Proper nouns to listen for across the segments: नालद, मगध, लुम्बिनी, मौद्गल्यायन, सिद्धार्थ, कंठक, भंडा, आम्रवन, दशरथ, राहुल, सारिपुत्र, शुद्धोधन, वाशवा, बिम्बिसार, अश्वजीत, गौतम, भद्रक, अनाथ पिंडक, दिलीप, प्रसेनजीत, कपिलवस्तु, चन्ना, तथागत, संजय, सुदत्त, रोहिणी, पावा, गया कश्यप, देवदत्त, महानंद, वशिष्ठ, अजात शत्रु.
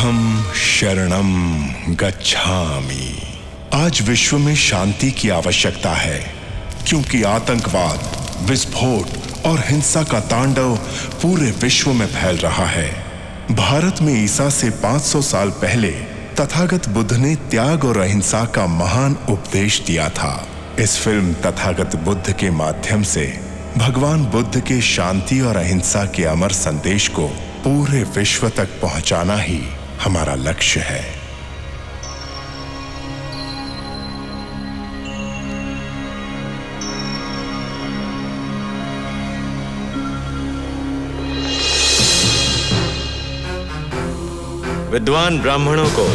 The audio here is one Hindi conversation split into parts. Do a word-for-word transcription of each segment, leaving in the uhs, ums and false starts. बुद्धम शरणम गच्छामि। आज विश्व में शांति की आवश्यकता है, क्योंकि आतंकवाद, विस्फोट और हिंसा का तांडव पूरे विश्व में फैल रहा है। भारत में ईसा से पाँच सौ साल पहले तथागत बुद्ध ने त्याग और अहिंसा का महान उपदेश दिया था। इस फिल्म तथागत बुद्ध के माध्यम से भगवान बुद्ध के शांति और अहिंसा के अमर संदेश को पूरे विश्व तक पहुंचाना ही हमारा लक्ष्य है। विद्वान ब्राह्मणों को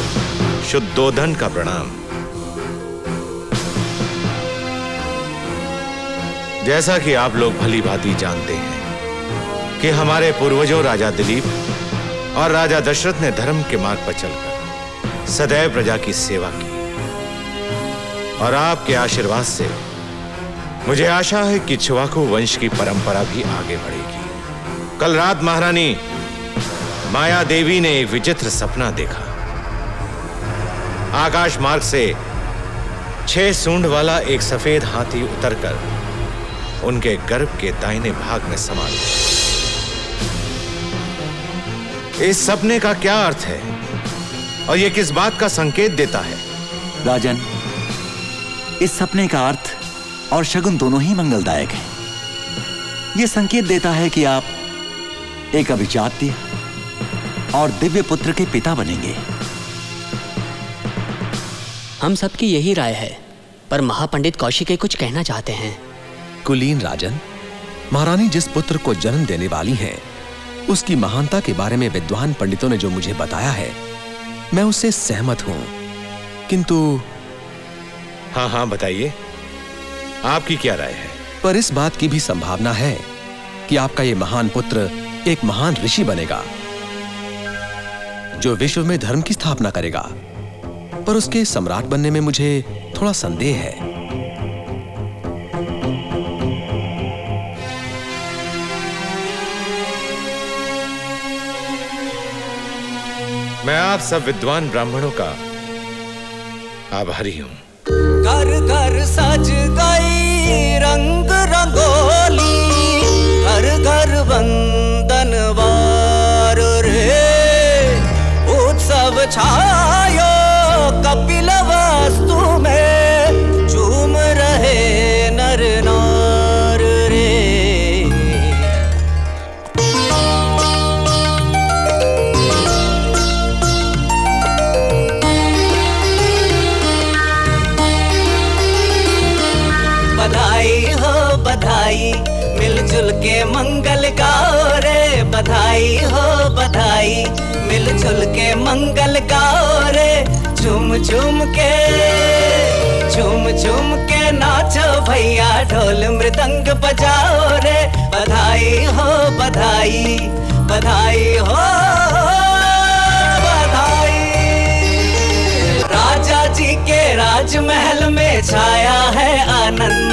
शुद्धोधन का प्रणाम। जैसा कि आप लोग भली भांति जानते हैं कि हमारे पूर्वजों राजा दिलीप और राजा दशरथ ने धर्म के मार्ग पर चलकर सदैव प्रजा की सेवा की, और आपके आशीर्वाद से मुझे आशा है कि छुवाकू वंश की परंपरा भी आगे बढ़ेगी। कल रात महारानी माया देवी ने एक विचित्र सपना देखा। आकाश मार्ग से छह सूंड वाला एक सफेद हाथी उतरकर उनके गर्भ के दाहिने भाग में समा गया। इस सपने का क्या अर्थ है और यह किस बात का संकेत देता है? राजन, इस सपने का अर्थ और शगुन दोनों ही मंगलदायक है। यह संकेत देता है कि आप एक अभिजात्य और दिव्य पुत्र के पिता बनेंगे। हम सबकी यही राय है, पर महापंडित कौशिक कुछ कहना चाहते हैं। कुलीन राजन, महारानी जिस पुत्र को जन्म देने वाली हैं, उसकी महानता के बारे में विद्वान पंडितों ने जो मुझे बताया है, मैं उससे सहमत हूं। किंतु हाँ हाँ बताइए, आपकी क्या राय है? पर इस बात की भी संभावना है कि आपका ये महान पुत्र एक महान ऋषि बनेगा जो विश्व में धर्म की स्थापना करेगा, पर उसके सम्राट बनने में मुझे थोड़ा संदेह है। मैं आप सब विद्वान ब्राह्मणों का आभारी हूँ। घर घर सज गई रंग रंगोली, घर घर वंदनवार रे, उत्सव छायो कपिलवस्तु में, झूम रहे नर नार रे। मिलजुल के मंगल गाओ रे, बधाई हो बधाई, मिलजुल के मंगल गाओ रे। झूम झूम के झूम झूम के नाचो भैया, ढोल मृदंग बजाओ रे। बधाई हो बधाई, बधाई हो बधाई। राजा जी के राजमहल में छाया है आनंद,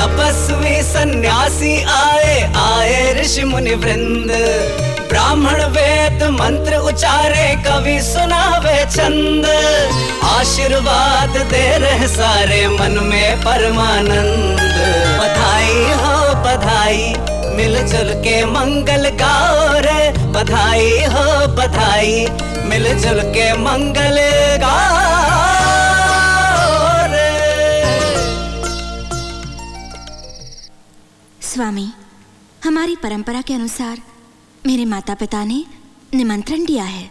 तपस्वी सन्यासी आए आए ऋषि मुनि वृंद, ब्राह्मण वेद मंत्र उचारे, कवि सुनावे छंद, आशीर्वाद दे रहे सारे मन में परमानंद। बधाई हो बधाई, मिलजुल के मंगल गाओ रे, बधाई हो बधाई, मिलजुल के मंगल गाओ। स्वामी, हमारी परंपरा के अनुसार मेरे माता पिता ने निमंत्रण दिया है।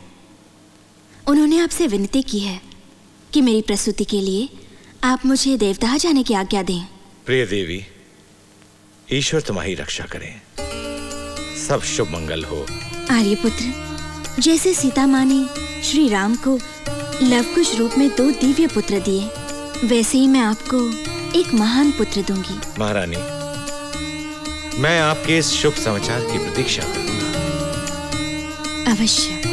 उन्होंने आपसे विनती की है कि मेरी प्रसूति के लिए आप मुझे देवदाह जाने की आज्ञा दें। प्रिय देवी, ईश्वर तुम्हारी रक्षा करे, सब शुभ मंगल हो। आर्यपुत्र, जैसे सीता माँ ने श्री राम को लवकुश रूप में दो दिव्य पुत्र दिए, वैसे ही मैं आपको एक महान पुत्र दूंगी। महारानी, मैं आपके इस शुभ समाचार की प्रतीक्षा करूंगा। अवश्य।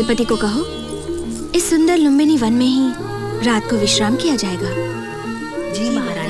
दलपति को कहो इस सुंदर लुम्बिनी वन में ही रात को विश्राम किया जाएगा। जी महारानी।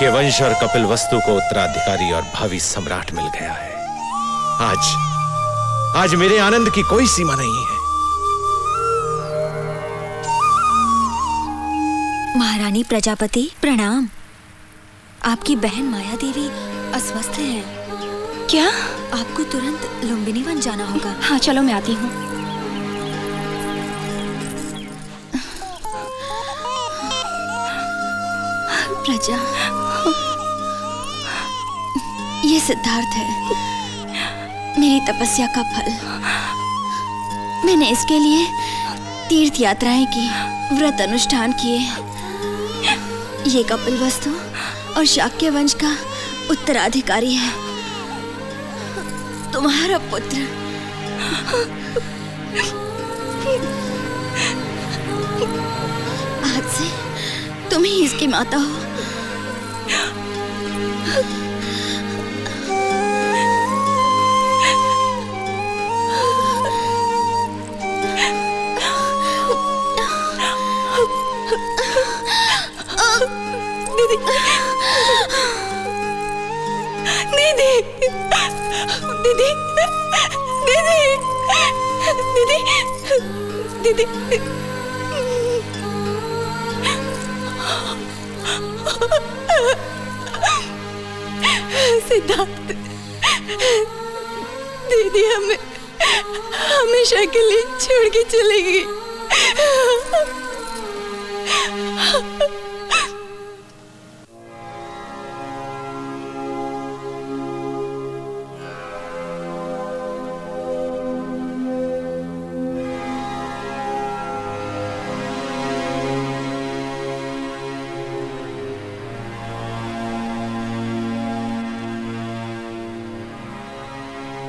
के वंश और कपिलवस्तु को उत्तराधिकारी और भावी सम्राट मिल गया है। आज आज मेरे आनंद की कोई सीमा नहीं है। महारानी प्रजापति प्रणाम। आपकी बहन माया देवी अस्वस्थ है। क्या आपको तुरंत लुम्बिनी वन जाना होगा? हाँ चलो मैं आती हूँ। प्रजा, ये सिद्धार्थ है, मेरी तपस्या का फल। मैंने इसके लिए तीर्थ यात्राएं की, व्रत अनुष्ठान किए। ये कपिलवस्तु और शाक्य वंश का उत्तराधिकारी है, तुम्हारा पुत्र। आज से तुम ही इसकी माता हो।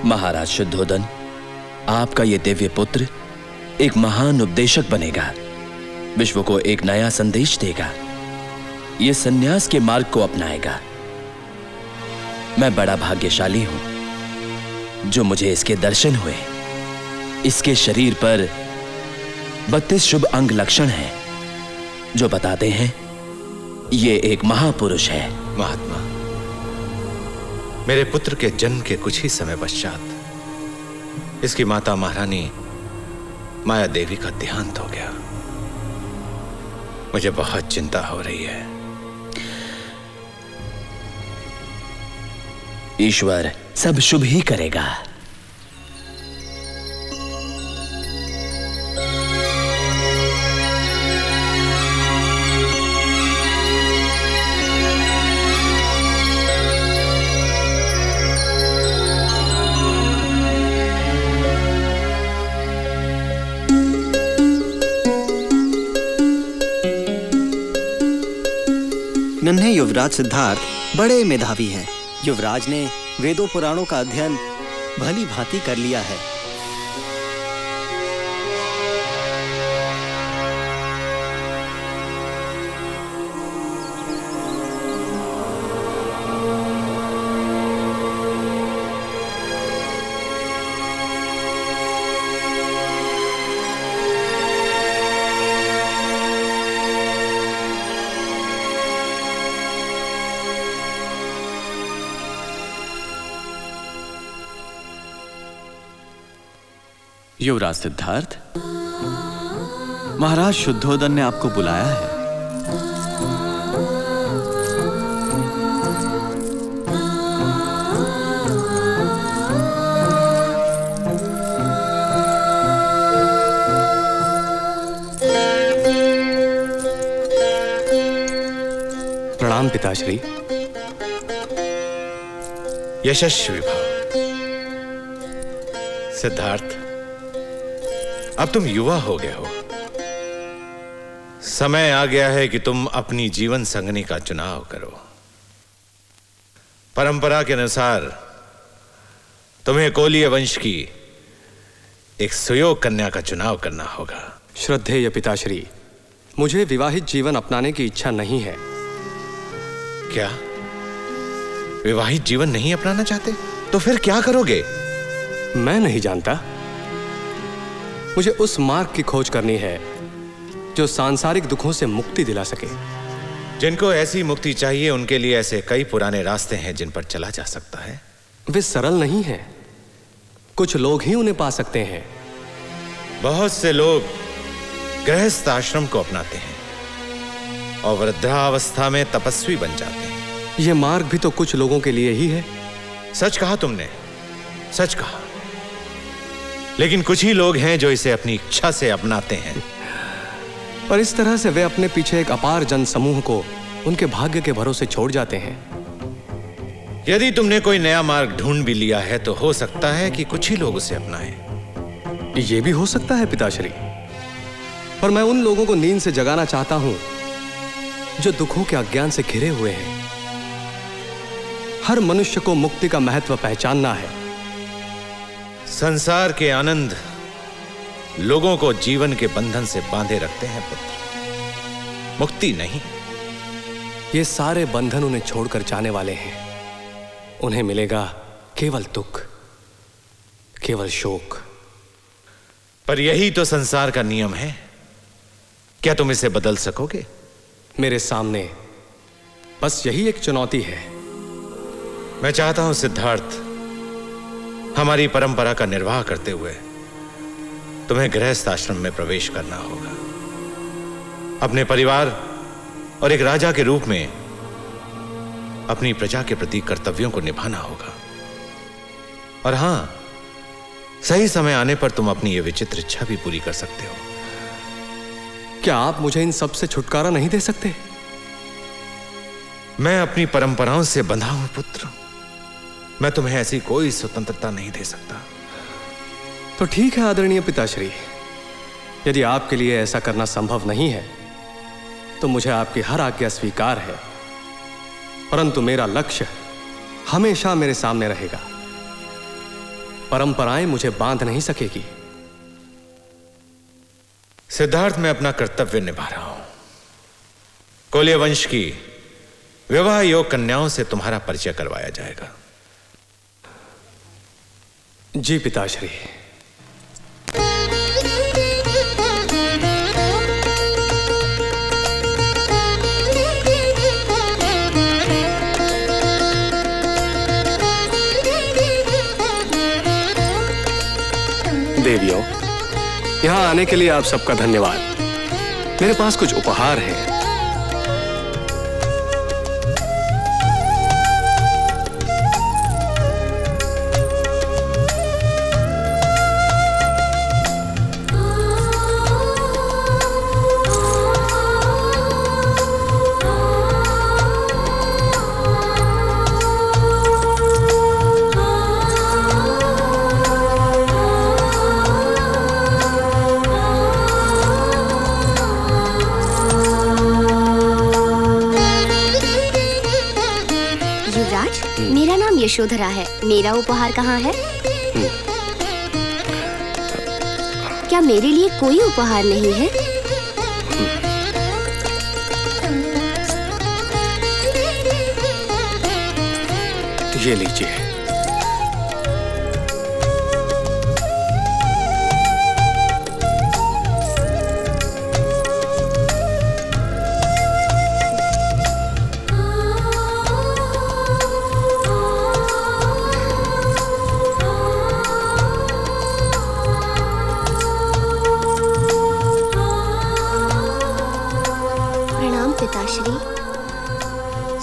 महाराज शुद्धोधन, आपका ये दिव्य पुत्र एक महान उपदेशक बनेगा, विश्व को एक नया संदेश देगा। ये सन्यास के मार्ग को अपनाएगा। मैं बड़ा भाग्यशाली हूं जो मुझे इसके दर्शन हुए। इसके शरीर पर बत्तीस शुभ अंग लक्षण हैं, जो बताते हैं ये एक महापुरुष है। महात्मा, मेरे पुत्र के जन्म के कुछ ही समय पश्चात इसकी माता महारानी माया देवी का देहांत हो गया। मुझे बहुत चिंता हो रही है। ईश्वर सब शुभ ही करेगा। नन्हे युवराज सिद्धार्थ बड़े मेधावी हैं। युवराज ने वेदों पुराणों का अध्ययन भली भांति कर लिया है। युवराज सिद्धार्थ, महाराज शुद्धोधन ने आपको बुलाया है। प्रणाम पिताश्री। यशस्वी भव। सिद्धार्थ, अब तुम युवा हो गए हो। समय आ गया है कि तुम अपनी जीवन संगनी का चुनाव करो। परंपरा के अनुसार तुम्हें कोलिय वंश की एक सुयोग कन्या का चुनाव करना होगा। श्रद्धेय पिताश्री, मुझे विवाहित जीवन अपनाने की इच्छा नहीं है। क्या विवाहित जीवन नहीं अपनाना चाहते? तो फिर क्या करोगे? मैं नहीं जानता। मुझे उस मार्ग की खोज करनी है जो सांसारिक दुखों से मुक्ति दिला सके। जिनको ऐसी मुक्ति चाहिए उनके लिए ऐसे कई पुराने रास्ते हैं जिन पर चला जा सकता है। वे सरल नहीं हैं। कुछ लोग ही उन्हें पा सकते हैं। बहुत से लोग गृहस्थ आश्रम को अपनाते हैं और वृद्धावस्था में तपस्वी बन जाते हैं। यह मार्ग भी तो कुछ लोगों के लिए ही है। सच कहा तुमने, सच कहा। लेकिन कुछ ही लोग हैं जो इसे अपनी इच्छा से अपनाते हैं और इस तरह से वे अपने पीछे एक अपार जनसमूह को उनके भाग्य के भरोसे छोड़ जाते हैं। यदि तुमने कोई नया मार्ग ढूंढ भी लिया है तो हो सकता है कि कुछ ही लोग उसे अपनाएं। ये भी हो सकता है पिताश्री, और मैं उन लोगों को नींद से जगाना चाहता हूं जो दुखों के अज्ञान से घिरे हुए हैं। हर मनुष्य को मुक्ति का महत्व पहचानना है। संसार के आनंद लोगों को जीवन के बंधन से बांधे रखते हैं पुत्र, मुक्ति नहीं। ये सारे बंधन उन्हें छोड़कर जाने वाले हैं। उन्हें मिलेगा केवल दुख, केवल शोक। पर यही तो संसार का नियम है। क्या तुम इसे बदल सकोगे? मेरे सामने बस यही एक चुनौती है। मैं चाहता हूं सिद्धार्थ, हमारी परंपरा का निर्वाह करते हुए तुम्हें गृहस्थ आश्रम में प्रवेश करना होगा। अपने परिवार और एक राजा के रूप में अपनी प्रजा के प्रति कर्तव्यों को निभाना होगा। और हां, सही समय आने पर तुम अपनी यह विचित्र इच्छा भी पूरी कर सकते हो। क्या आप मुझे इन सब से छुटकारा नहीं दे सकते? मैं अपनी परंपराओं से बंधा हूं पुत्र। मैं तुम्हें ऐसी कोई स्वतंत्रता नहीं दे सकता। तो ठीक है आदरणीय पिताश्री, यदि आपके लिए ऐसा करना संभव नहीं है तो मुझे आपकी हर आज्ञा स्वीकार है, परंतु मेरा लक्ष्य हमेशा मेरे सामने रहेगा। परंपराएं मुझे बांध नहीं सकेगी। सिद्धार्थ, मैं अपना कर्तव्य निभा रहा हूं। कोलिय वंश की विवाह योग कन्याओं से तुम्हारा परिचय करवाया जाएगा। जी पिताश्री। देवियों, यहां आने के लिए आप सबका धन्यवाद। मेरे पास कुछ उपहार हैं। यशोधरा है। मेरा उपहार कहाँ है? क्या मेरे लिए कोई उपहार नहीं है? ये लीजिए।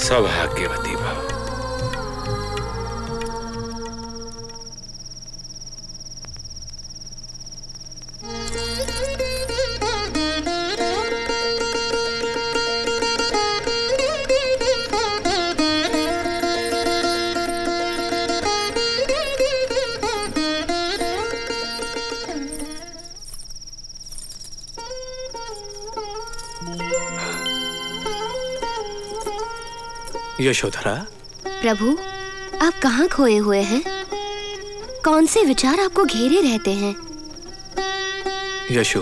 सौभाग्यवती भव। यशोधरा, प्रभु आप कहाँ खोए हुए हैं? कौन से विचार आपको घेरे रहते हैं? यशो,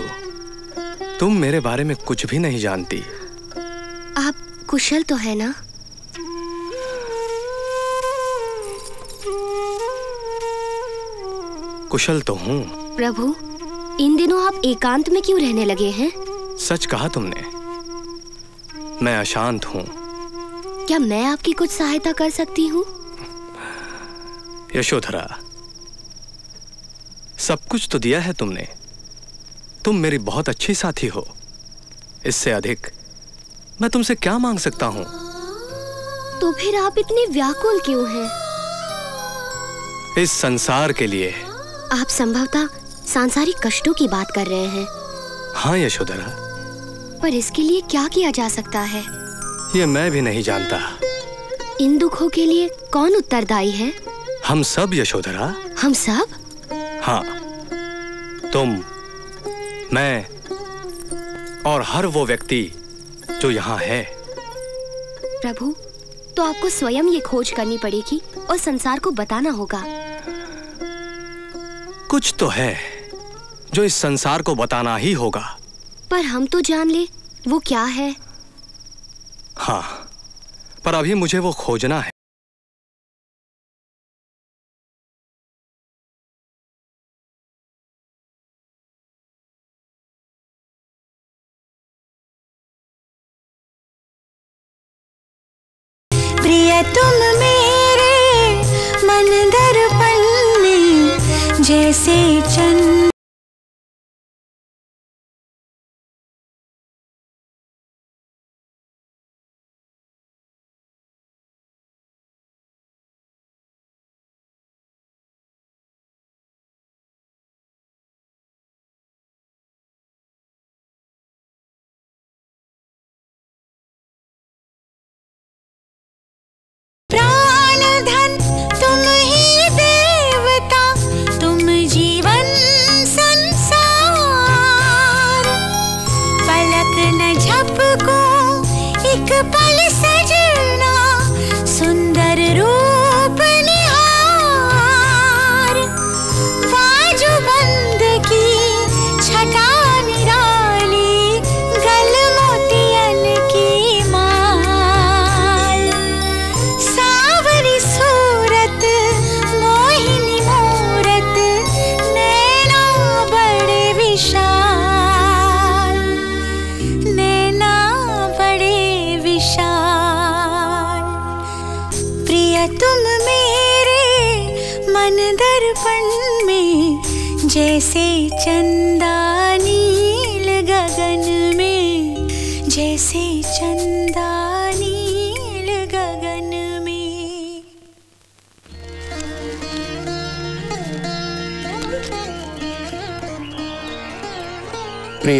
तुम मेरे बारे में कुछ भी नहीं जानती। आप कुशल तो है ना? कुशल तो हूँ। प्रभु, इन दिनों आप एकांत में क्यों रहने लगे हैं? सच कहा तुमने, मैं अशांत हूँ। क्या मैं आपकी कुछ सहायता कर सकती हूँ? यशोधरा, सब कुछ तो दिया है तुमने। तुम मेरी बहुत अच्छी साथी हो। इससे अधिक मैं तुमसे क्या मांग सकता हूँ? तो फिर आप इतने व्याकुल क्यों हैं? इस संसार के लिए। आप संभवतः सांसारिक कष्टों की बात कर रहे हैं। हाँ यशोधरा। पर इसके लिए क्या किया जा सकता है? ये मैं भी नहीं जानता। इन दुखों के लिए कौन उत्तरदायी है? हम सब यशोधरा। हम सब? हाँ, तुम, मैं और हर वो व्यक्ति जो यहाँ है। प्रभु, तो आपको स्वयं ये खोज करनी पड़ेगी और संसार को बताना होगा। कुछ तो है जो इस संसार को बताना ही होगा। पर हम तो जान ले वो क्या है। हाँ, पर अभी मुझे वो खोजना है। प्रिय तुम मेरे मन दर्पण में जैसे चन्ना।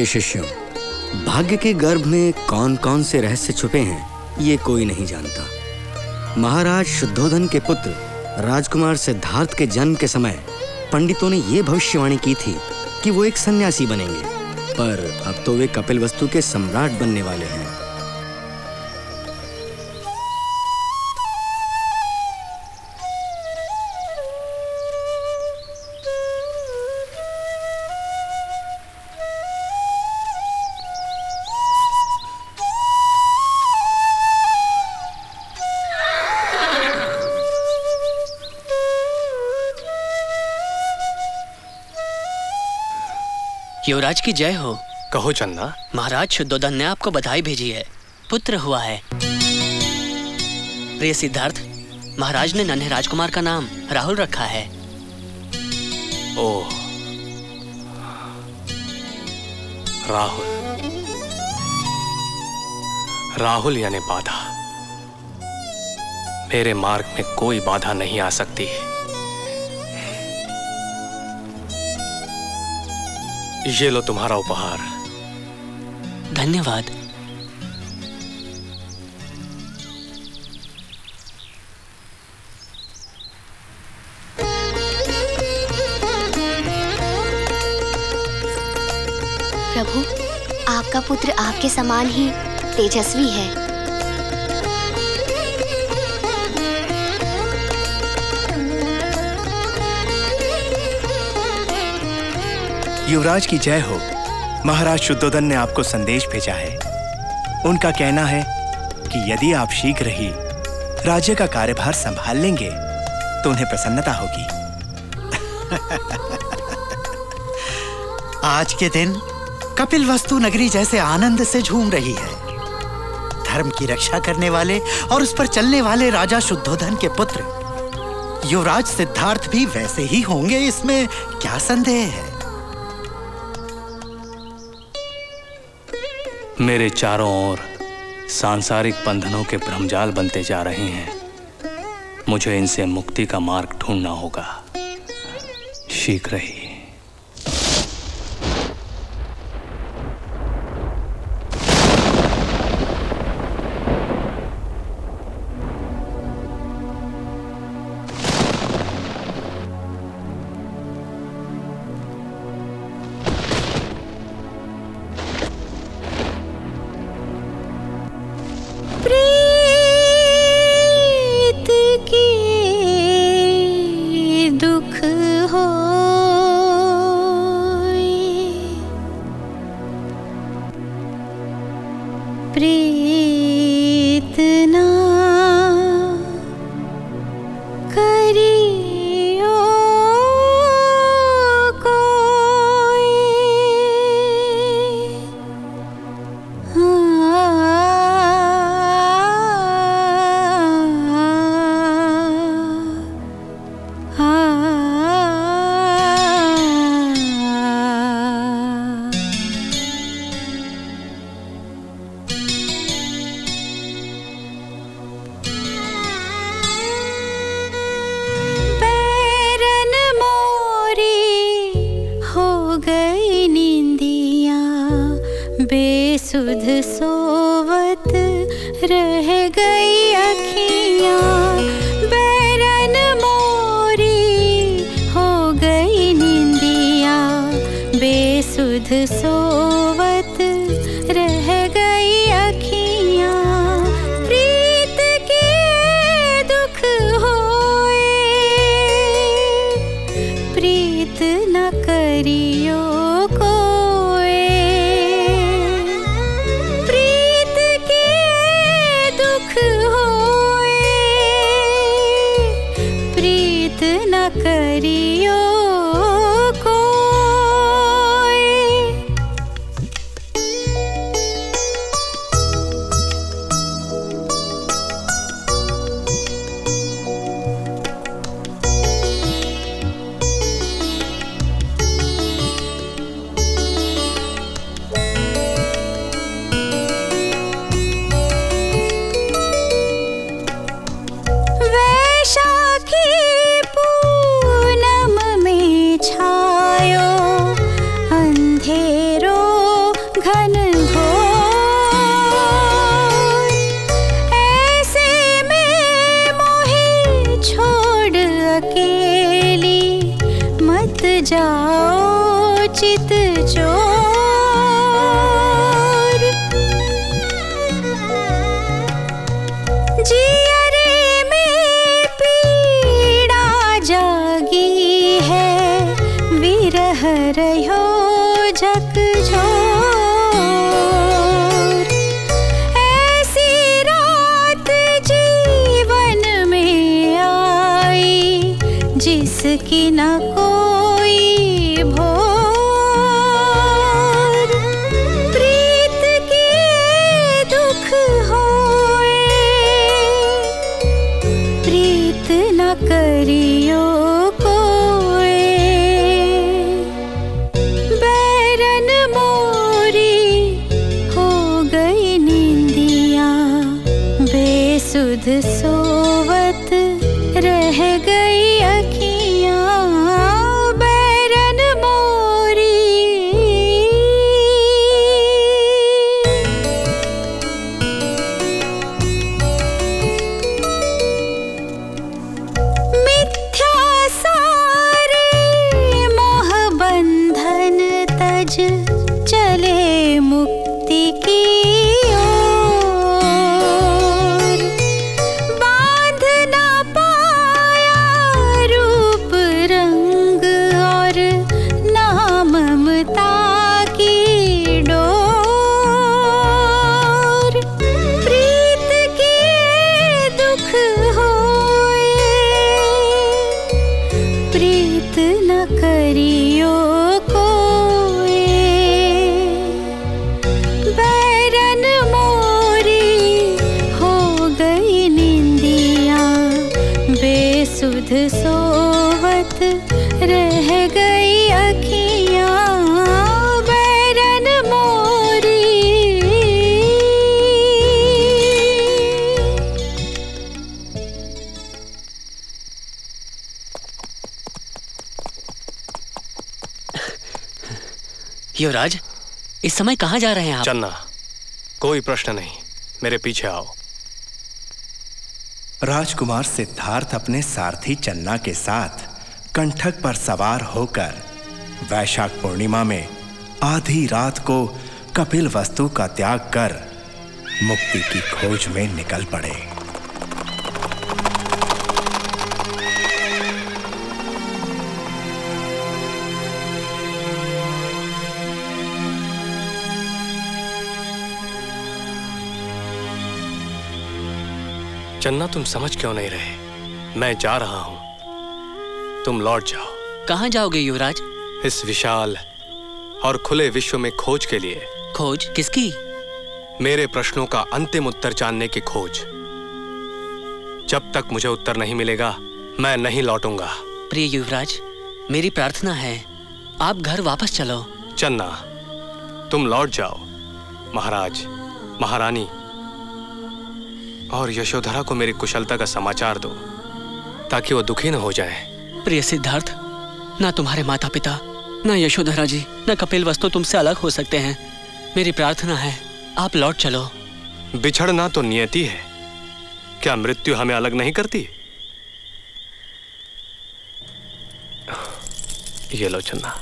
शिष्यों, भाग्य के गर्भ में कौन कौन से रहस्य छुपे हैं ये कोई नहीं जानता। महाराज शुद्धोधन के पुत्र राजकुमार सिद्धार्थ के जन्म के समय पंडितों ने ये भविष्यवाणी की थी कि वो एक सन्यासी बनेंगे, पर अब तो वे कपिलवस्तु के सम्राट बनने वाले हैं। युवराज की जय हो। कहो चन्ना। महाराज शुद्धोधन ने आपको बधाई भेजी है, पुत्र हुआ है। प्रिय सिद्धार्थ, महाराज ने नन्हे राजकुमार का नाम राहुल रखा है। ओह, राहुल। राहुल यानी बाधा। मेरे मार्ग में कोई बाधा नहीं आ सकती। ये लो तुम्हारा उपहार। धन्यवाद। प्रभु, आपका पुत्र आपके समान ही तेजस्वी है। युवराज की जय हो। महाराज शुद्धोधन ने आपको संदेश भेजा है। उनका कहना है कि यदि आप शीघ्र ही राज्य का कार्यभार संभाल लेंगे तो उन्हें प्रसन्नता होगी। आज के दिन कपिलवस्तु नगरी जैसे आनंद से झूम रही है। धर्म की रक्षा करने वाले और उस पर चलने वाले राजा शुद्धोधन के पुत्र युवराज सिद्धार्थ भी वैसे ही होंगे, इसमें क्या संदेह है। मेरे चारों ओर सांसारिक बंधनों के भ्रमजाल बनते जा रहे हैं। मुझे इनसे मुक्ति का मार्ग ढूंढना होगा शीघ्र ही। सुध सोवत रह गई अखियाँ बैरन मोरी। मिथ्या सारे मोह बंधन तज चले मुक्ति की सोवत रह गई अखियाँ बैरन मोरी। युवराज, इस समय कहाँ जा रहे हैं आप? चन्ना, कोई प्रश्न नहीं, मेरे पीछे आओ। राजकुमार सिद्धार्थ अपने सारथी चन्ना के साथ कंठक पर सवार होकर वैशाख पूर्णिमा में आधी रात को कपिलवस्तु का त्याग कर मुक्ति की खोज में निकल पड़े। चन्ना, तुम समझ क्यों नहीं रहे? मैं जा रहा हूं, तुम लौट जाओ। कहां जाओगे युवराज? इस विशाल और खुले विश्व में खोज के लिए। खोज किसकी? मेरे प्रश्नों का अंतिम उत्तर जानने की खोज। जब तक मुझे उत्तर नहीं मिलेगा, मैं नहीं लौटूंगा। प्रिय युवराज, मेरी प्रार्थना है, आप घर वापस चलो। चन्ना, तुम लौट जाओ। महाराज, महारानी और यशोधरा को मेरी कुशलता का समाचार दो, ताकि वो दुखी न हो जाएं। प्रिय सिद्धार्थ, ना तुम्हारे माता पिता, ना यशोधरा जी, ना कपिलवस्तु तुमसे अलग हो सकते हैं। मेरी प्रार्थना है, आप लौट चलो। बिछड़ना तो नियति है, क्या मृत्यु हमें अलग नहीं करती? ये लो चन्ना,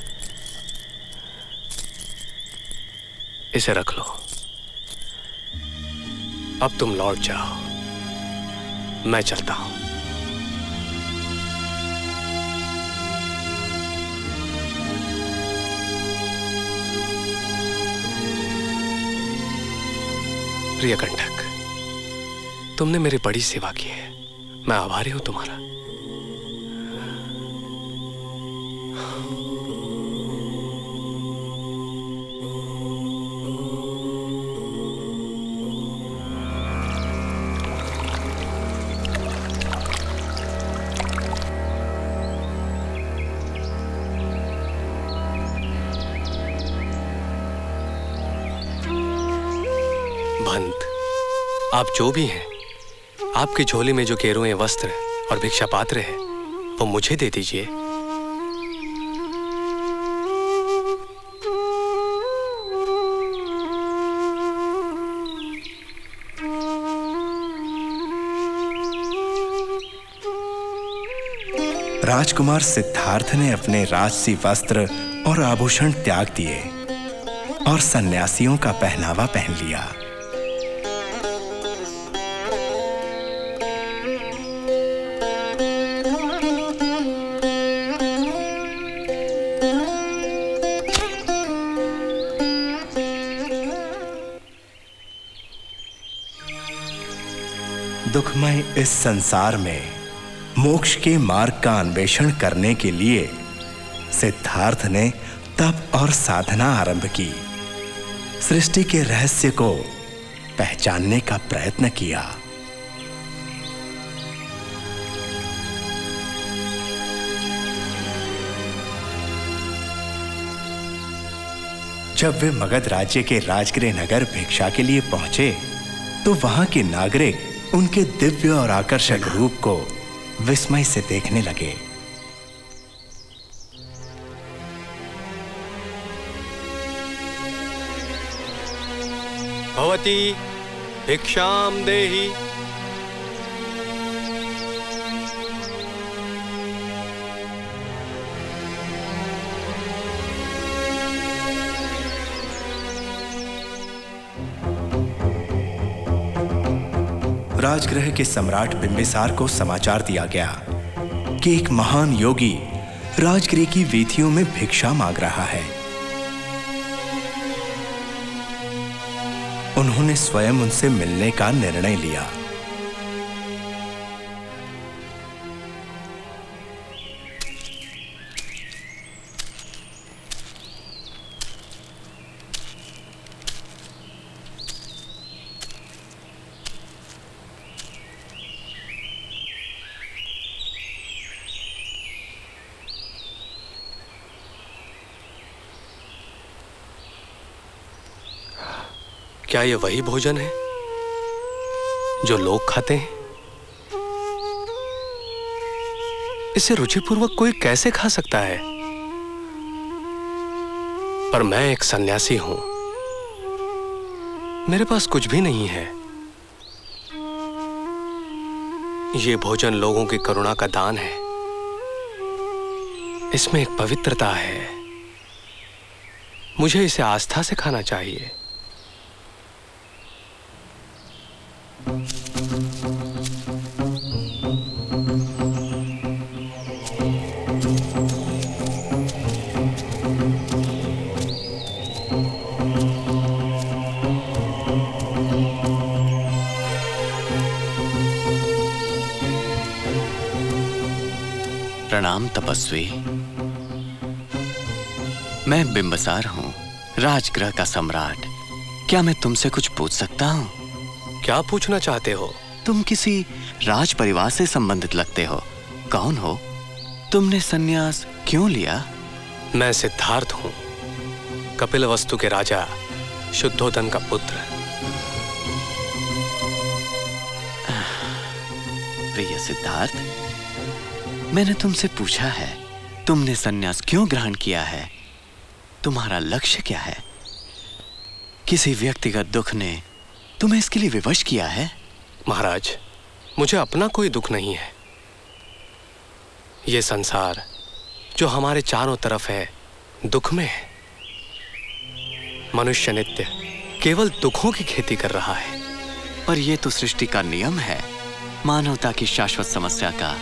इसे रख लो। अब तुम लौट जाओ, मैं चलता हूं। प्रिय कंठक, तुमने मेरी बड़ी सेवा की है, मैं आभारी हूं तुम्हारा। आप जो भी हैं, आपकी झोली में जो केरुए वस्त्र और भिक्षा पात्र है, वो मुझे दे दीजिए। राजकुमार सिद्धार्थ ने अपने राजसी वस्त्र और आभूषण त्याग दिए और सन्यासियों का पहनावा पहन लिया। दुखमय इस संसार में मोक्ष के मार्ग का अन्वेषण करने के लिए सिद्धार्थ ने तप और साधना आरंभ की। सृष्टि के रहस्य को पहचानने का प्रयत्न किया। जब वे मगध राज्य के राजगृह नगर भिक्षा के लिए पहुंचे तो वहां के नागरिक उनके दिव्य और आकर्षक रूप को विस्मय से देखने लगे। भवती भिक्षाम देहि। राजगृह के सम्राट बिम्बिसार को समाचार दिया गया कि एक महान योगी राजगृह की वीथियों में भिक्षा मांग रहा है। उन्होंने स्वयं उनसे मिलने का निर्णय लिया। क्या ये वही भोजन है जो लोग खाते हैं? इसे रुचिपूर्वक कोई कैसे खा सकता है? पर मैं एक सन्यासी हूं, मेरे पास कुछ भी नहीं है। ये भोजन लोगों की करुणा का दान है, इसमें एक पवित्रता है। मुझे इसे आस्था से खाना चाहिए। प्रणाम तपस्वी, मैं बिम्बिसार हूं, राजगृह का सम्राट। क्या मैं तुमसे कुछ पूछ सकता हूं? क्या पूछना चाहते हो? तुम किसी राज परिवार से संबंधित लगते हो। कौन हो? तुमने सन्यास क्यों लिया? मैं सिद्धार्थ हूँ, कपिलवस्तु के राजा शुद्धोधन का पुत्र। प्रिय सिद्धार्थ, मैंने तुमसे पूछा है तुमने सन्यास क्यों ग्रहण किया है। तुम्हारा लक्ष्य क्या है? किसी व्यक्तिगत दुख ने तुम्हें इसके लिए विवश किया है? महाराज, मुझे अपना कोई दुख नहीं है। ये संसार जो हमारे चारों तरफ है, दुख में है। मनुष्य नित्य केवल दुखों की खेती कर रहा है। पर यह तो सृष्टि का नियम है। मानवता की शाश्वत समस्या का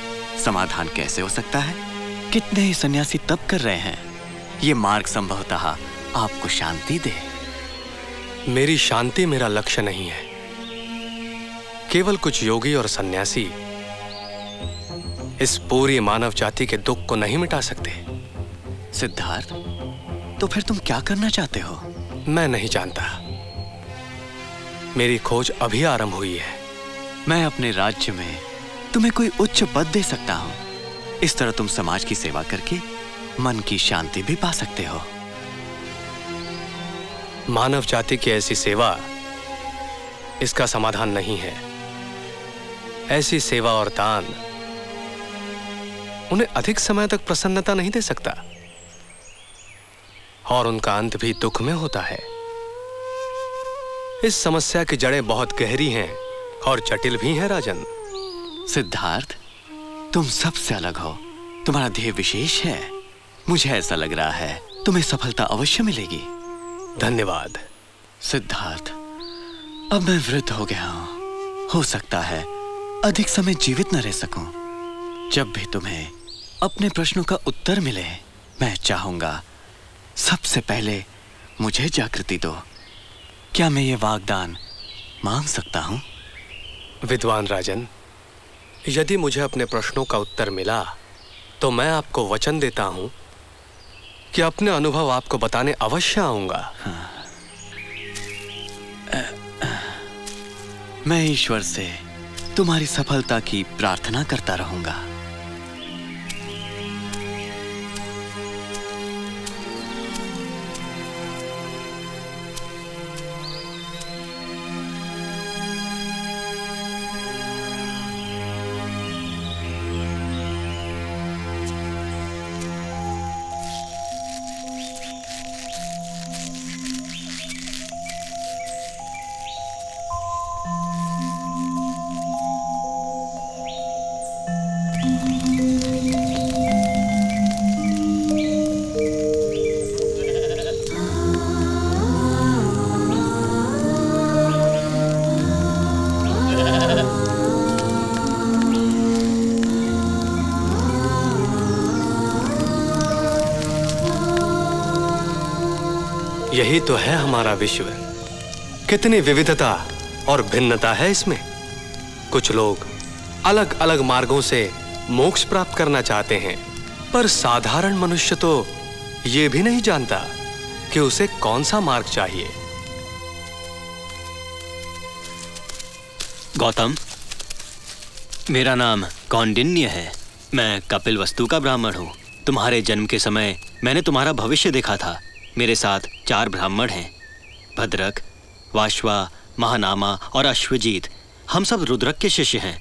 समाधान कैसे हो सकता है? कितने ही सन्यासी तप कर रहे हैं। ये मार्ग संभवतः आपको शांति दे। मेरी शांति मेरा लक्ष्य नहीं है। केवल कुछ योगी और सन्यासी इस पूरी मानव जाति के दुख को नहीं मिटा सकते। सिद्धार्थ, तो फिर तुम क्या करना चाहते हो? मैं नहीं जानता। मेरी खोज अभी आरंभ हुई है। मैं अपने राज्य में तुम्हें कोई उच्च पद दे सकता हूँ। इस तरह तुम समाज की सेवा करके मन की शांति भी पा सकते हो। मानव जाति की ऐसी सेवा इसका समाधान नहीं है। ऐसी सेवा और दान उन्हें अधिक समय तक प्रसन्नता नहीं दे सकता, और उनका अंत भी दुख में होता है। इस समस्या की जड़ें बहुत गहरी हैं और जटिल भी हैं राजन। सिद्धार्थ, तुम सबसे अलग हो। तुम्हारा ध्येय विशेष है। मुझे ऐसा लग रहा है तुम्हें सफलता अवश्य मिलेगी। धन्यवाद। सिद्धार्थ, अब मैं वृद्ध हो गया हूँ। हो सकता है अधिक समय जीवित न रह सकूं। जब भी तुम्हें अपने प्रश्नों का उत्तर मिले, मैं चाहूंगा सबसे पहले मुझे जागृति दो। क्या मैं ये वाग्दान मांग सकता हूँ? विद्वान राजन, यदि मुझे अपने प्रश्नों का उत्तर मिला तो मैं आपको वचन देता हूँ कि अपने अनुभव आपको बताने अवश्य आऊंगा। हाँ। मैं ईश्वर से तुम्हारी सफलता की प्रार्थना करता रहूंगा। यही तो है हमारा विश्व। कितनी विविधता और भिन्नता है इसमें। कुछ लोग अलग अलग मार्गों से मोक्ष प्राप्त करना चाहते हैं, पर साधारण मनुष्य तो ये भी नहीं जानता कि उसे कौन सा मार्ग चाहिए। गौतम, मेरा नाम कौंडिन्य है। मैं कपिलवस्तु का ब्राह्मण हूँ। तुम्हारे जन्म के समय मैंने तुम्हारा भविष्य देखा था। मेरे साथ चार ब्राह्मण हैं, भद्रक, वाशवा, महानामा और अश्वजीत। हम सब रुद्रक के शिष्य हैं।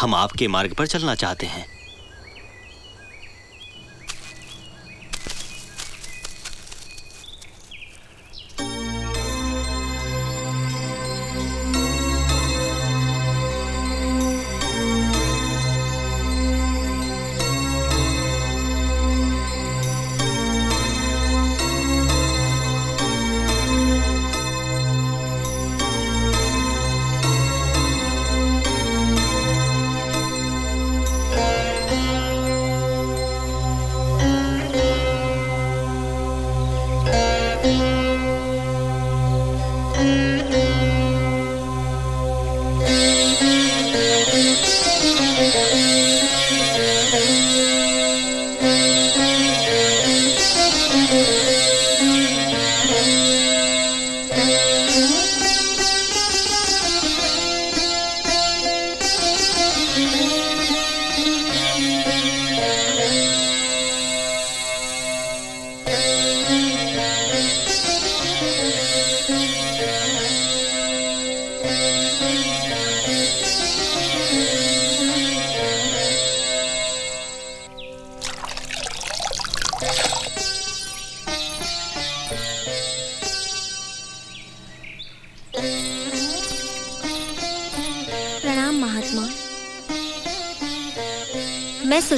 हम आपके मार्ग पर चलना चाहते हैं।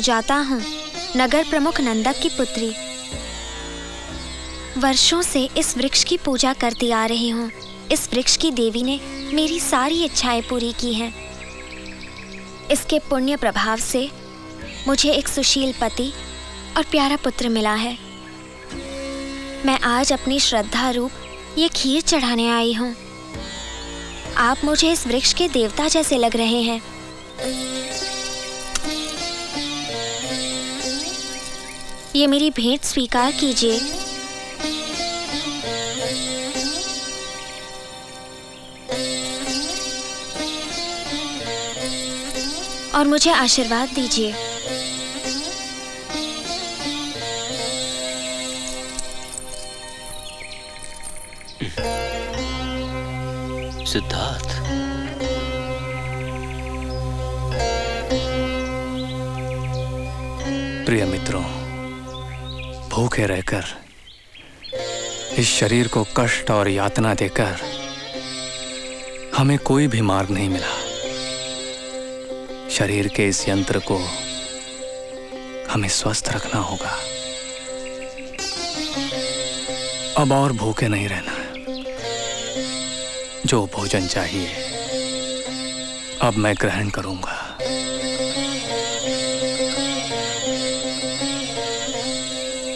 सुजाता हूँ, नगर प्रमुख नंदक की पुत्री। वर्षों से इस वृक्ष की पूजा करती आ रही हूँ। इस वृक्ष की देवी ने मेरी सारी इच्छाएं पूरी की हैं। इसके पुण्य प्रभाव से मुझे एक सुशील पति और प्यारा पुत्र मिला है। मैं आज अपनी श्रद्धा रूप ये खीर चढ़ाने आई हूँ। आप मुझे इस वृक्ष के देवता जैसे लग रहे हैं। ये मेरी भेंट स्वीकार कीजिए। और मुझे आशीर्वाद दीजिए। सिद्धार्थ, प्रिय मित्रों, भूखे रहकर इस शरीर को कष्ट और यातना देकर हमें कोई भी मार्ग नहीं मिला। शरीर के इस यंत्र को हमें स्वस्थ रखना होगा। अब और भूखे नहीं रहना। जो भोजन चाहिए अब मैं ग्रहण करूंगा।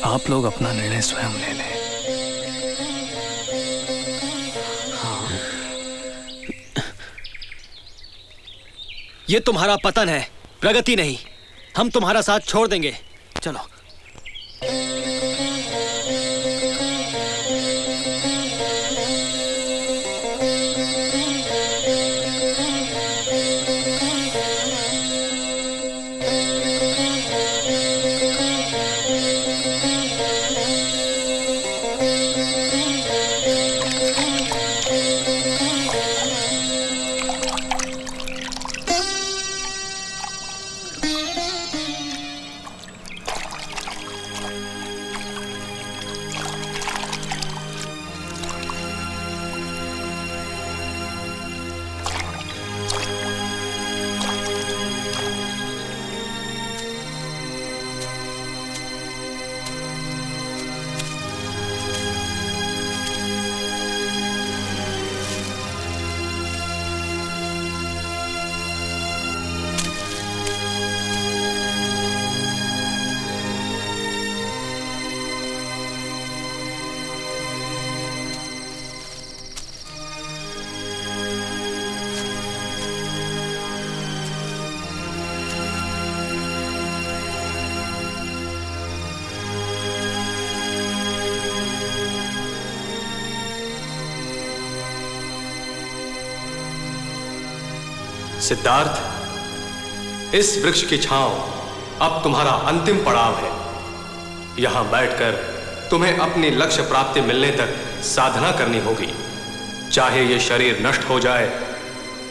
आप लोग अपना निर्णय स्वयं ले लें। ये तुम्हारा पतन है, प्रगति नहीं। हम तुम्हारा साथ छोड़ देंगे। चलो। सिद्धार्थ, इस वृक्ष की छांव अब तुम्हारा अंतिम पड़ाव है। यहां बैठकर तुम्हें अपनी लक्ष्य प्राप्ति मिलने तक साधना करनी होगी। चाहे ये शरीर नष्ट हो जाए,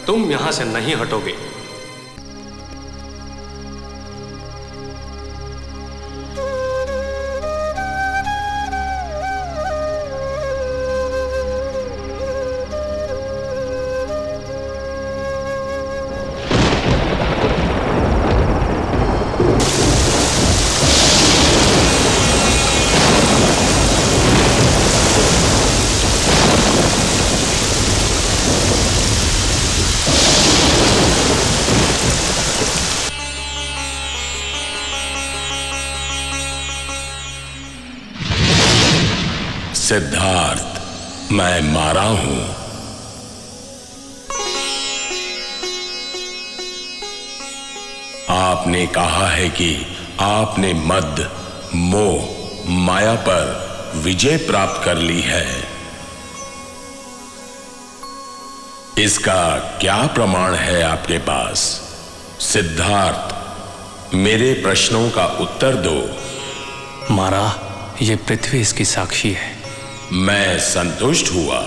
तुम यहां से नहीं हटोगे। सिद्धार्थ, मैं मारा हूं। आपने कहा है कि आपने मद, मोह, माया पर विजय प्राप्त कर ली है। इसका क्या प्रमाण है आपके पास? सिद्धार्थ, मेरे प्रश्नों का उत्तर दो। मारा, ये पृथ्वी इसकी साक्षी है। मैं संतुष्ट हुआ।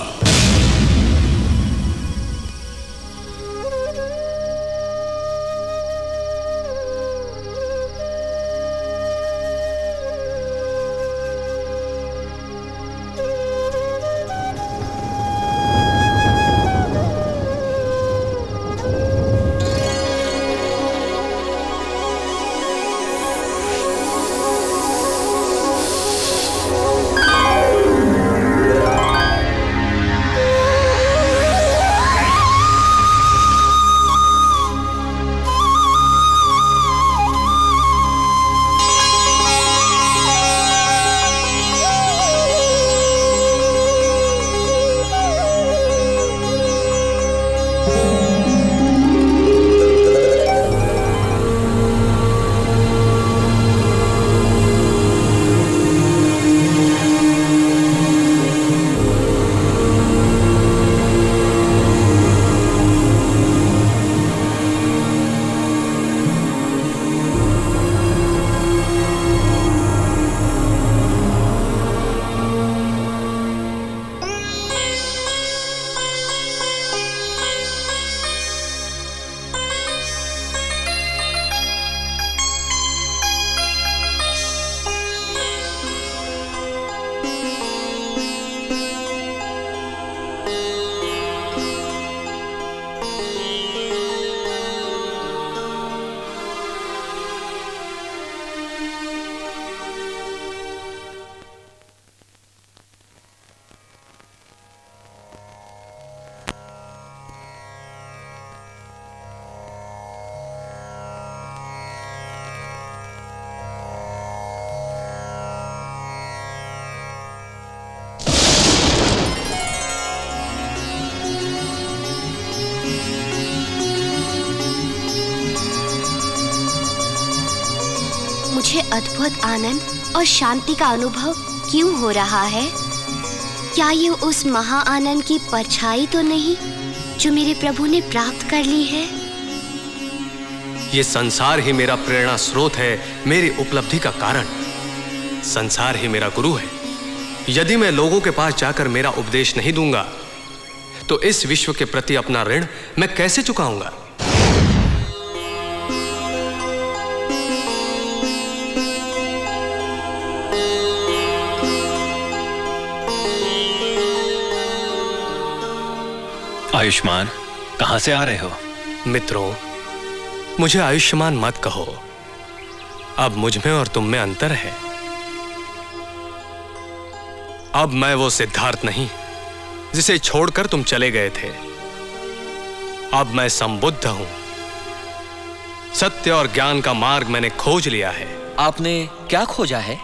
अद्भुत आनंद और शांति का अनुभव क्यों हो रहा है? क्या ये उस महा आनंद की परछाई तो नहीं जो मेरे प्रभु ने प्राप्त कर ली है? ये संसार ही मेरा प्रेरणा स्रोत है, मेरी उपलब्धि का कारण। संसार ही मेरा गुरु है। यदि मैं लोगों के पास जाकर मेरा उपदेश नहीं दूंगा तो इस विश्व के प्रति अपना ऋण मैं कैसे चुकाऊंगा? आयुष्मान, कहां से आ रहे हो? मित्रों, मुझे आयुष्मान मत कहो। अब मुझ में और तुम में अंतर है। अब मैं वो सिद्धार्थ नहीं जिसे छोड़कर तुम चले गए थे। अब मैं संबुद्ध हूं। सत्य और ज्ञान का मार्ग मैंने खोज लिया है। आपने क्या खोजा है?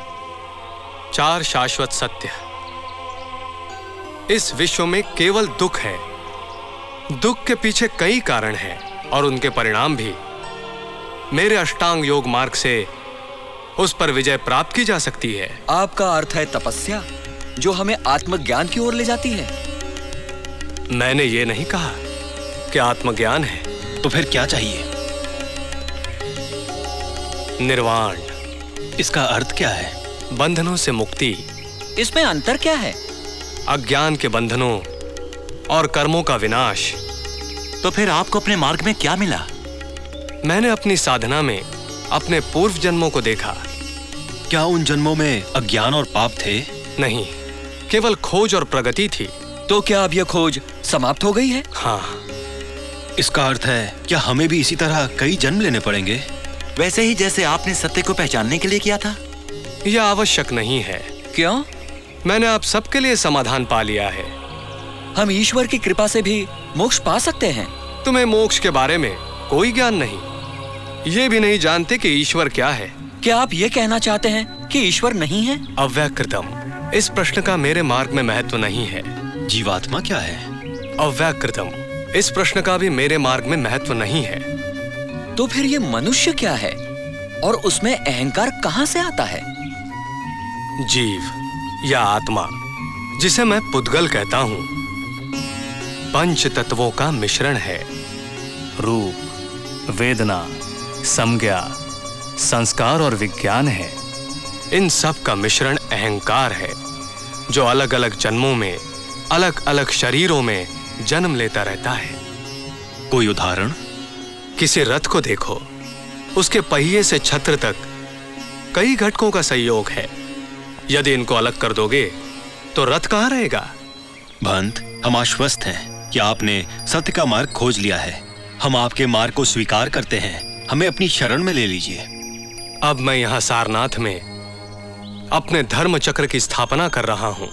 चार शाश्वत सत्य। इस विश्व में केवल दुख है। दुख के पीछे कई कारण हैं और उनके परिणाम भी। मेरे अष्टांग योग मार्ग से उस पर विजय प्राप्त की जा सकती है। आपका अर्थ है तपस्या, जो हमें आत्मज्ञान की ओर ले जाती है। मैंने ये नहीं कहा कि आत्मज्ञान है। तो फिर क्या चाहिए? निर्वाण। इसका अर्थ क्या है? बंधनों से मुक्ति। इसमें अंतर क्या है? अज्ञान के बंधनों और कर्मों का विनाश। तो फिर आपको अपने मार्ग में क्या मिला? मैंने अपनी साधना में अपने पूर्व जन्मों को देखा। क्या उन जन्मों में अज्ञान और पाप थे? नहीं, केवल खोज और प्रगति थी। तो क्या अब यह खोज समाप्त हो गई है? हाँ। इसका अर्थ है क्या हमें भी इसी तरह कई जन्म लेने पड़ेंगे? वैसे ही जैसे आपने सत्य को पहचानने के लिए किया था। यह आवश्यक नहीं है। क्यों? मैंने आप सबके लिए समाधान पा लिया है। हम ईश्वर की कृपा से भी मोक्ष पा सकते हैं। तुम्हें मोक्ष के बारे में कोई ज्ञान नहीं, ये भी नहीं जानते कि ईश्वर क्या है। क्या आप ये कहना चाहते हैं कि ईश्वर नहीं है? अव्याकृतम, इस प्रश्न का मेरे मार्ग में महत्व नहीं है। जीवात्मा क्या है? अव्याकृतम, इस प्रश्न का भी मेरे मार्ग में महत्व नहीं है। तो फिर ये मनुष्य क्या है और उसमें अहंकार कहाँ से आता है? जीव या आत्मा, जिसे मैं पुद्गल कहता हूँ, पंच तत्वों का मिश्रण है। रूप, वेदना, संज्ञा, संस्कार और विज्ञान है। इन सब का मिश्रण अहंकार है, जो अलग अलग जन्मों में, अलग अलग शरीरों में जन्म लेता रहता है। कोई उदाहरण? किसी रथ को देखो, उसके पहिए से छत्र तक कई घटकों का संयोग है। यदि इनको अलग कर दोगे तो रथ कहाँ रहेगा? भंत, हम आश्वस्त हैं कि आपने सत्य का मार्ग खोज लिया है। हम आपके मार्ग को स्वीकार करते हैं। हमें अपनी शरण में ले लीजिए। अब मैं यहाँ सारनाथ में अपने धर्म चक्र की स्थापना कर रहा हूँ।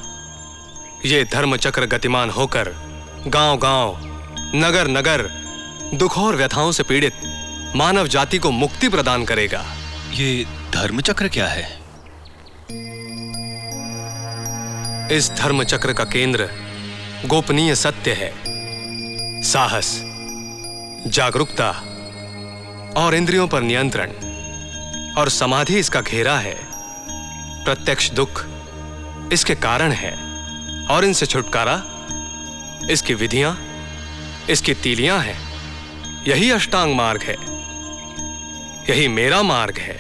ये धर्म चक्र गतिमान होकर गांव-गांव, नगर-नगर, दुखों और व्यथाओं से पीड़ित मानव जाति को मुक्ति प्रदान करेगा। ये धर्म चक्र क्या है? इस धर्म चक्र का केंद्र गोपनीय सत्य है। साहस, जागरूकता और इंद्रियों पर नियंत्रण और समाधि इसका घेरा है। प्रत्यक्ष दुख इसके कारण है और इनसे छुटकारा इसकी विधियां, इसकी तीलियां हैं। यही अष्टांग मार्ग है, यही मेरा मार्ग है।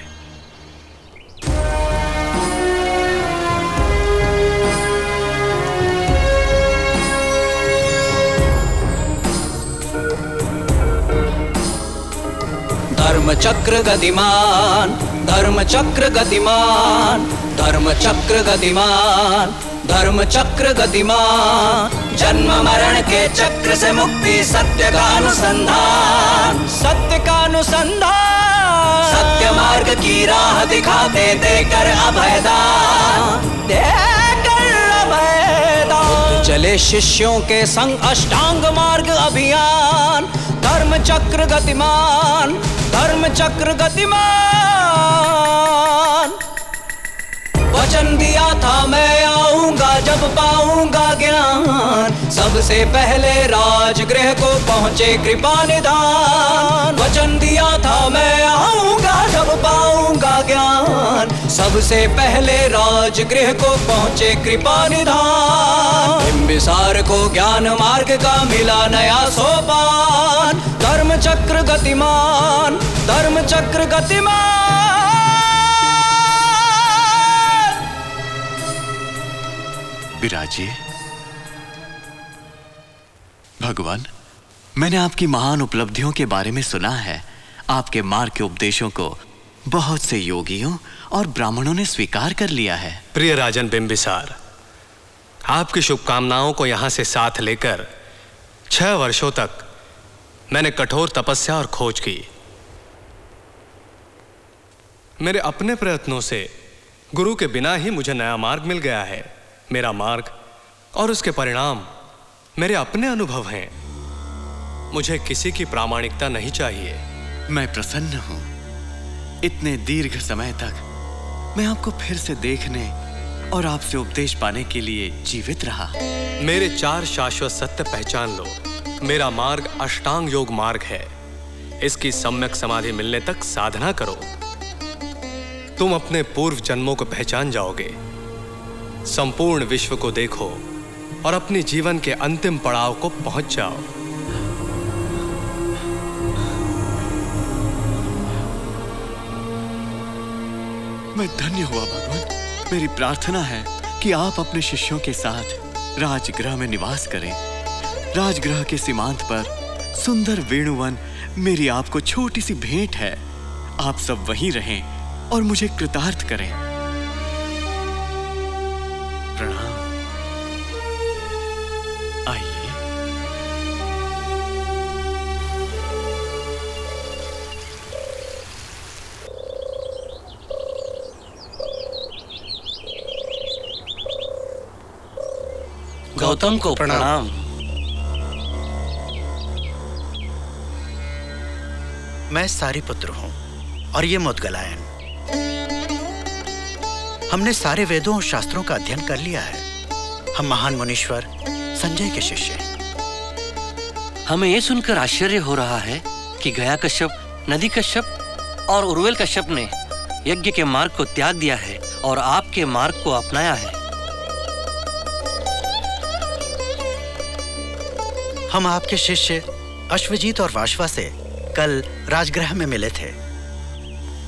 धर्मचक्र गतिमान, धर्मचक्र गतिमान, धर्मचक्र गतिमान, धर्मचक्र गतिमान। जन्म मरण के चक्र से मुक्ति, सत्य का अनुसंधान, सत्य का अनुसंधान। सत्य मार्ग की राह दिखाते देकर अभयदान, देकर अभयदान। चले शिष्यों के संग अष्टांग मार्ग अभियान, धर्म चक्र गतिमान, धर्म चक्र गतिमान। वचन दिया था मैं आऊंगा जब पाऊंगा ज्ञान, सबसे पहले राजगृह को पहुंचे कृपा निधान। वचन दिया था मैं आऊंगा जब पाऊंगा ज्ञान, सबसे पहले राजगृह को पहुंचे कृपा निधान। बिम्बिसार को ज्ञान मार्ग का मिला नया सोपान, धर्म चक्र गतिमान, धर्म चक्र गतिमान। विराजिए भगवान, मैंने आपकी महान उपलब्धियों के बारे में सुना है। आपके मार्ग के उपदेशों को बहुत से योगियों और ब्राह्मणों ने स्वीकार कर लिया है। प्रिय राजन बिम्बिसार, आपकी शुभकामनाओं को यहाँ से साथ लेकर छह वर्षों तक मैंने कठोर तपस्या और खोज की। मेरे अपने प्रयत्नों से गुरु के बिना ही मुझे नया मार्ग मिल गया है। मेरा मार्ग और उसके परिणाम मेरे अपने अनुभव हैं। मुझे किसी की प्रामाणिकता नहीं चाहिए। मैं प्रसन्न हूं। इतने दीर्घ समय तक मैं आपको फिर से देखने और आपसे उपदेश पाने के लिए जीवित रहा। मेरे चार शाश्वत सत्य पहचान लो। मेरा मार्ग अष्टांग योग मार्ग है। इसकी सम्यक समाधि मिलने तक साधना करो। तुम अपने पूर्व जन्मों को पहचान जाओगे। संपूर्ण विश्व को देखो और अपने जीवन के अंतिम पड़ाव को पहुंच जाओ। मैं धन्य हुआ भगवान। मेरी प्रार्थना है कि आप अपने शिष्यों के साथ राजगृह में निवास करें। राजगृह के सीमांत पर सुंदर वेणुवन मेरी आपको छोटी सी भेंट है। आप सब वहीं रहें और मुझे कृतार्थ करें। प्रणाम। आइए। गौतम को प्रणाम। मैं सारिपुत्र हूं और ये मौद्गल्यायन। हमने सारे वेदों और शास्त्रों का अध्ययन कर लिया है। हम महान मुनीश्वर संजय के शिष्य हैं। हमें यह सुनकर आश्चर्य हो रहा है कि गया कश्यप, नदी कश्यप और उर्वेल कश्यप ने यज्ञ के मार्ग को त्याग दिया है और आपके मार्ग को अपनाया है। हम आपके शिष्य अश्वजीत और वाशवा से कल राजगृह में मिले थे।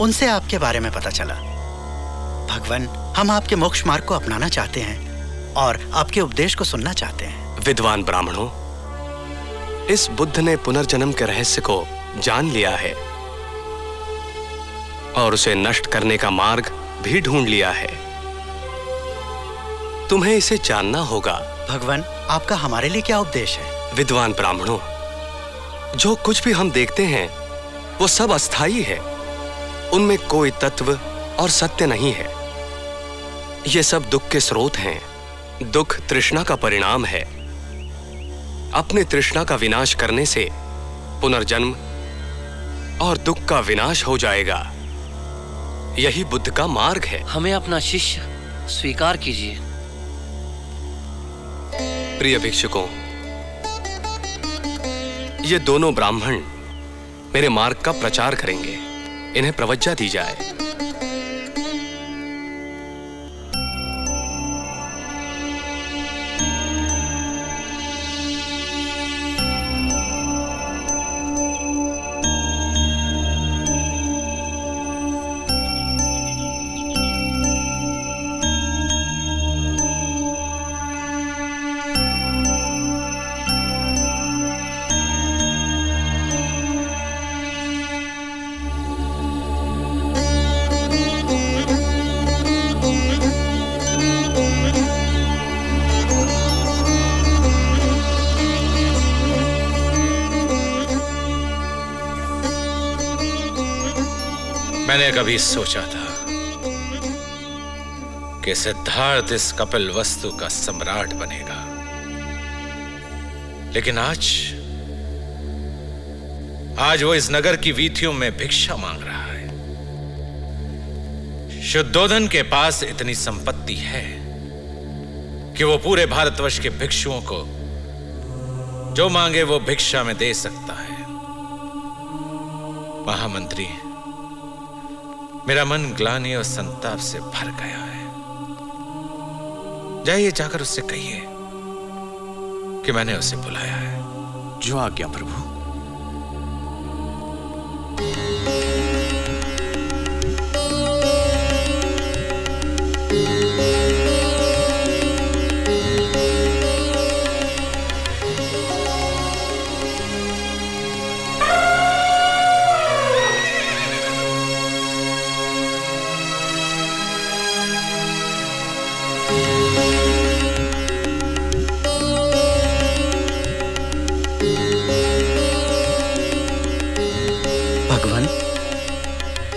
उनसे आपके बारे में पता चला। भगवान, हम आपके मोक्ष मार्ग को अपनाना चाहते हैं और आपके उपदेश को सुनना चाहते हैं। विद्वान ब्राह्मणों, इस बुद्ध ने पुनर्जन्म के रहस्य को जान लिया है और उसे नष्ट करने का मार्ग भी ढूंढ लिया है। तुम्हें इसे जानना होगा। भगवान, आपका हमारे लिए क्या उपदेश है? विद्वान ब्राह्मणों, जो कुछ भी हम देखते हैं वो सब अस्थायी है। उनमें कोई तत्व और सत्य नहीं है। ये सब दुख के स्रोत हैं। दुख तृष्णा का परिणाम है। अपने तृष्णा का विनाश करने से पुनर्जन्म और दुख का विनाश हो जाएगा। यही बुद्ध का मार्ग है। हमें अपना शिष्य स्वीकार कीजिए। प्रिय भिक्षुकों, ये दोनों ब्राह्मण मेरे मार्ग का प्रचार करेंगे। इन्हें प्रवज्ञा दी जाए। मैंने कभी सोचा था कि सिद्धार्थ इस कपिलवस्तु का सम्राट बनेगा, लेकिन आज आज वो इस नगर की वीथियों में भिक्षा मांग रहा है। शुद्धोधन के पास इतनी संपत्ति है कि वो पूरे भारतवर्ष के भिक्षुओं को जो मांगे वो भिक्षा में दे सकता है। महामंत्री, मेरा मन ग्लानि और संताप से भर गया है। जाइए, जाकर उससे कहिए कि मैंने उसे बुलाया है। जो आज्ञा प्रभु।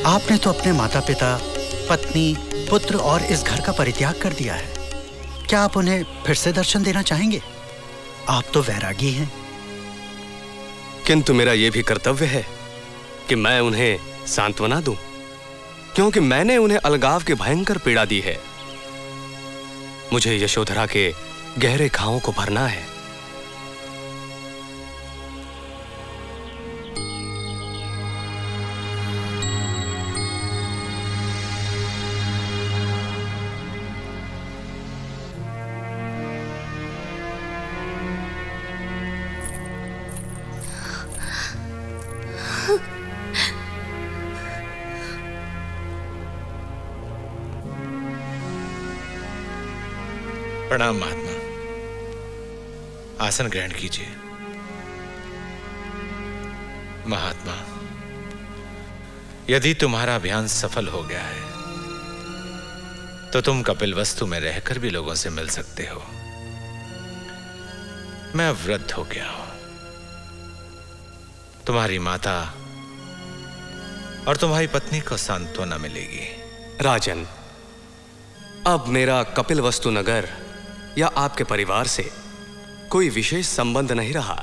आपने तो अपने माता पिता, पत्नी, पुत्र और इस घर का परित्याग कर दिया है। क्या आप उन्हें फिर से दर्शन देना चाहेंगे? आप तो वैरागी हैं। किंतु मेरा यह भी कर्तव्य है कि मैं उन्हें सांत्वना दूं, क्योंकि मैंने उन्हें अलगाव की भयंकर पीड़ा दी है। मुझे यशोधरा के गहरे घावों को भरना है। प्रणाम महात्मा। आसन ग्रहण कीजिए। महात्मा, यदि तुम्हारा अभियान सफल हो गया है तो तुम कपिलवस्तु में रहकर भी लोगों से मिल सकते हो। मैं वृद्ध हो गया हूं। तुम्हारी माता और तुम्हारी पत्नी को सांत्वना मिलेगी। राजन, अब मेरा कपिलवस्तु नगर या आपके परिवार से कोई विशेष संबंध नहीं रहा।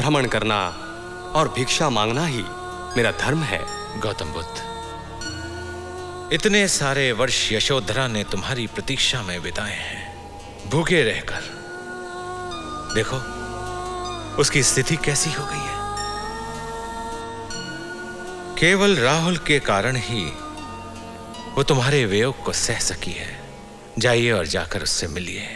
भ्रमण करना और भिक्षा मांगना ही मेरा धर्म है। गौतम बुद्ध, इतने सारे वर्ष यशोधरा ने तुम्हारी प्रतीक्षा में बिताए हैं, भूखे रहकर। देखो उसकी स्थिति कैसी हो गई है। केवल राहुल के कारण ही वो तुम्हारे वियोग को सह सकी है। जाइए और जाकर उससे मिलिए।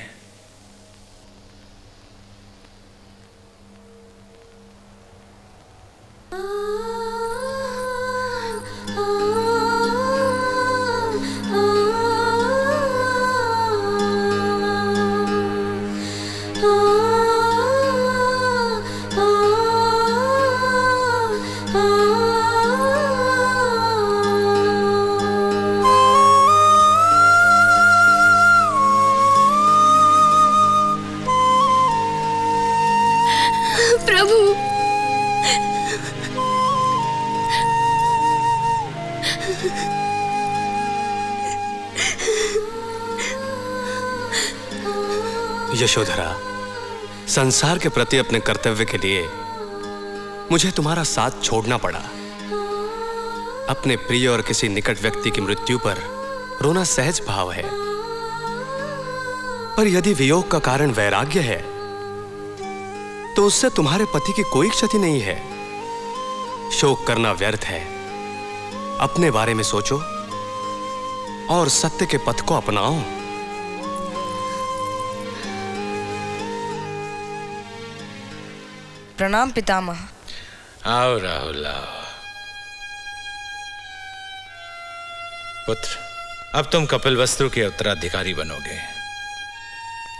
यशोधरा, संसार के प्रति अपने कर्तव्य के लिए मुझे तुम्हारा साथ छोड़ना पड़ा। अपने प्रिय और किसी निकट व्यक्ति की मृत्यु पर रोना सहज भाव है, पर यदि वियोग का कारण वैराग्य है तो उससे तुम्हारे पति की कोई क्षति नहीं है। शोक करना व्यर्थ है। अपने बारे में सोचो और सत्य के पथ को अपनाओ। प्रणाम पितामह। आओ राहुल, आओ। पुत्र, अब तुम कपिलवस्तु के उत्तराधिकारी बनोगे।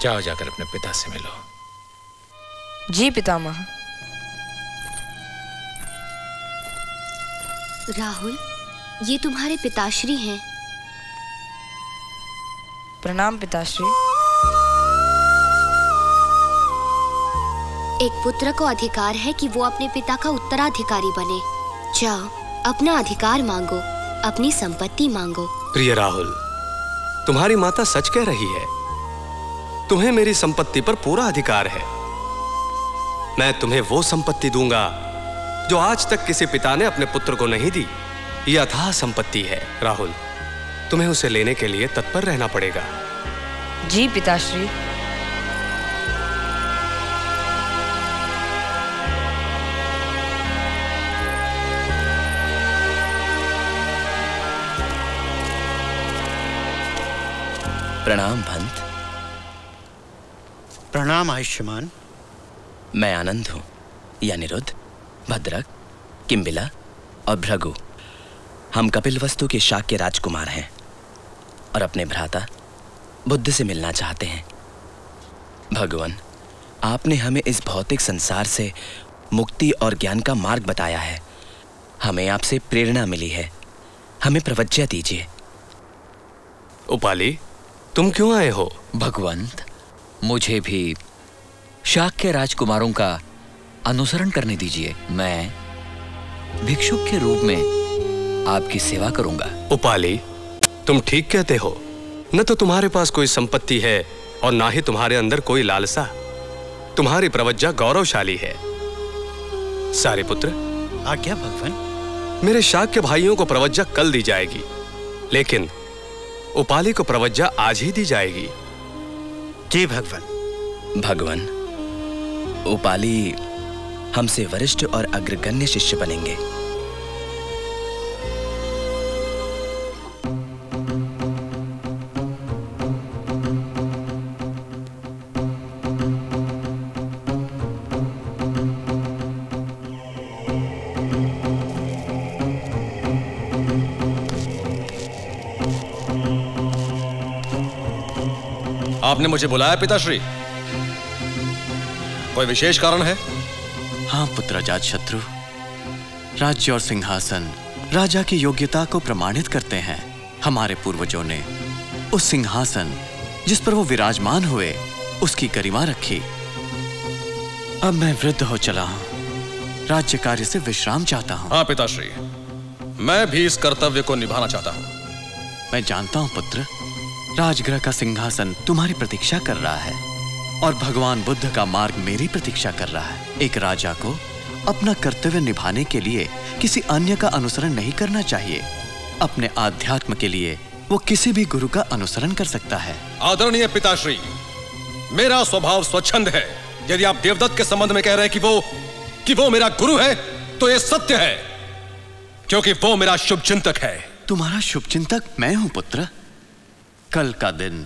जाओ जाकर अपने पिता से मिलो। जी पितामह। राहुल, ये तुम्हारे पिताश्री हैं। प्रणाम पिताश्री। एक पुत्र को अधिकार है कि वो अपने पिता का उत्तराधिकारी बने। जाओ, अपना अधिकार मांगो, अपनी संपत्ति मांगो। प्रिय राहुल, तुम्हारी माता सच कह रही है। तुम्हें मेरी संपत्ति पर पूरा अधिकार है। मैं तुम्हें वो संपत्ति दूंगा जो आज तक किसी पिता ने अपने पुत्र को नहीं दी। यह अथाह संपत्ति है राहुल। तुम्हें उसे लेने के लिए तत्पर रहना पड़ेगा। जी पिताश्री। प्रणाम भंत। प्रणाम आयुष्मान। मैं आनंद हूँ, यानिरुद्ध, भद्रक, किम्बिला और भृगु। हम कपिलवस्तु के शाक के राजकुमार हैं और अपने भ्राता बुद्ध से मिलना चाहते हैं। भगवान, आपने हमें इस भौतिक संसार से मुक्ति और ज्ञान का मार्ग बताया है। हमें आपसे प्रेरणा मिली है। हमें प्रवज्ञा दीजिए। उपाली, तुम क्यों आए हो? भगवंत, मुझे भी शाक के राजकुमारों का अनुसरण करने दीजिए। मैं भिक्षुक के रूप में आपकी सेवा करूंगा। उपाली, तुम ठीक कहते हो। न तो तुम्हारे पास कोई संपत्ति है और ना ही तुम्हारे अंदर कोई लालसा। तुम्हारी प्रवज्ञा गौरवशाली है। सारिपुत्र। आज्ञा भगवान। मेरे शाक के भाइयों को प्रवज्ञा कल दी जाएगी, लेकिन उपाली को प्रवज्ञा आज ही दी जाएगी। जी भगवान। भगवान, उपाली हमसे वरिष्ठ और अग्रगण्य शिष्य बनेंगे। आपने मुझे बुलाया पिताश्री? कोई विशेष कारण है? हाँ पुत्र अजात शत्रु, राज्य और सिंहासन राजा की योग्यता को प्रमाणित करते हैं। हमारे पूर्वजों ने उस सिंहासन जिस पर वो विराजमान हुए उसकी गरिमा रखी। अब मैं वृद्ध हो चला हूँ, राज्य कार्य से विश्राम चाहता हूँ। हाँ पिताश्री, मैं भी इस कर्तव्य को निभाना चाहता हूँ। मैं जानता हूँ पुत्र, राजगृह का सिंहासन तुम्हारी प्रतीक्षा कर रहा है और भगवान बुद्ध का मार्ग मेरी प्रतीक्षा कर रहा है। एक राजा को अपना कर्तव्य निभाने के लिए किसी अन्य का अनुसरण नहीं करना चाहिए। अपने आध्यात्म के लिए वो किसी भी गुरु का अनुसरण कर सकता है। आदरणीय पिताश्री, मेरा स्वभाव स्वच्छंद है। यदि आप देवदत्त के संबंध में कह रहे हैं कि वो कि वो मेरा गुरु है तो यह सत्य है, क्योंकि वो मेरा शुभचिंतक है। तुम्हारा शुभचिंतक मैं हूं पुत्र। कल का दिन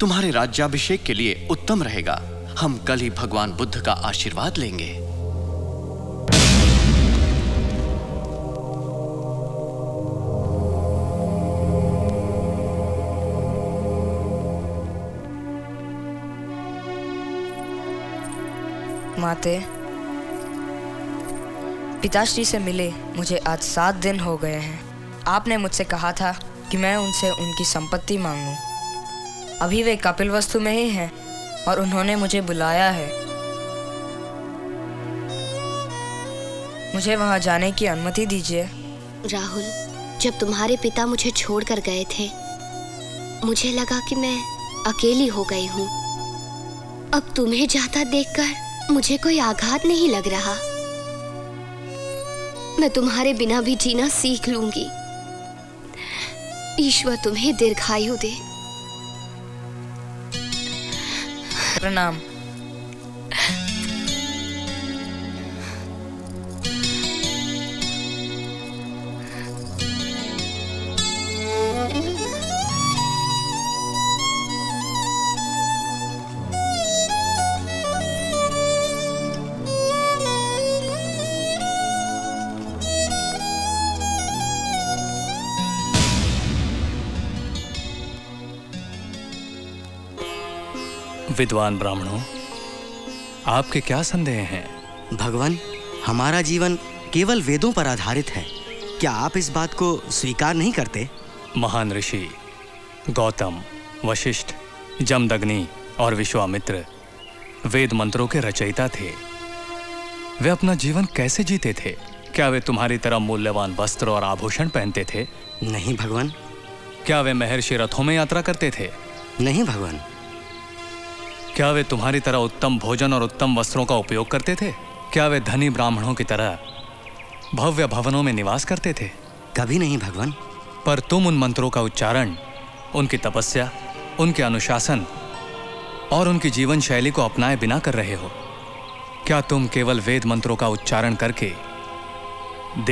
तुम्हारे राज्याभिषेक के लिए उत्तम रहेगा। हम कल ही भगवान बुद्ध का आशीर्वाद लेंगे। माते, पिताश्री से मिले मुझे आज सात दिन हो गए हैं। आपने मुझसे कहा था कि मैं उनसे उनकी संपत्ति मांगूं। अभी वे कपिलवस्तु में ही हैं और उन्होंने मुझे बुलाया है। मुझे वहां जाने की अनुमति दीजिए। राहुल, जब तुम्हारे पिता मुझे छोड़कर गए थे, मुझे लगा कि मैं अकेली हो गई हूँ। अब तुम्हें जाता देखकर मुझे कोई आघात नहीं लग रहा। मैं तुम्हारे बिना भी जीना सीख लूंगी। ईश्वर तुम्हें दीर्घायु दे। प्रणाम। विद्वान ब्राह्मणों, आपके क्या संदेह हैं? भगवान, हमारा जीवन केवल वेदों पर आधारित है। क्या आप इस बात को स्वीकार नहीं करते? महान ऋषि गौतम, वशिष्ठ, जमदग्नि और विश्वामित्र वेद मंत्रों के रचयिता थे। वे अपना जीवन कैसे जीते थे? क्या वे तुम्हारी तरह मूल्यवान वस्त्र और आभूषण पहनते थे? नहीं भगवान। क्या वे महर्षि रथों में यात्रा करते थे? नहीं भगवान। क्या वे तुम्हारी तरह उत्तम भोजन और उत्तम वस्त्रों का उपयोग करते थे? क्या वे धनी ब्राह्मणों की तरह भव्य भवनों में निवास करते थे? कभी नहीं भगवान। पर तुम उन मंत्रों का उच्चारण, उनकी तपस्या, उनके अनुशासन और उनकी जीवन शैली को अपनाए बिना कर रहे हो। क्या तुम केवल वेद मंत्रों का उच्चारण करके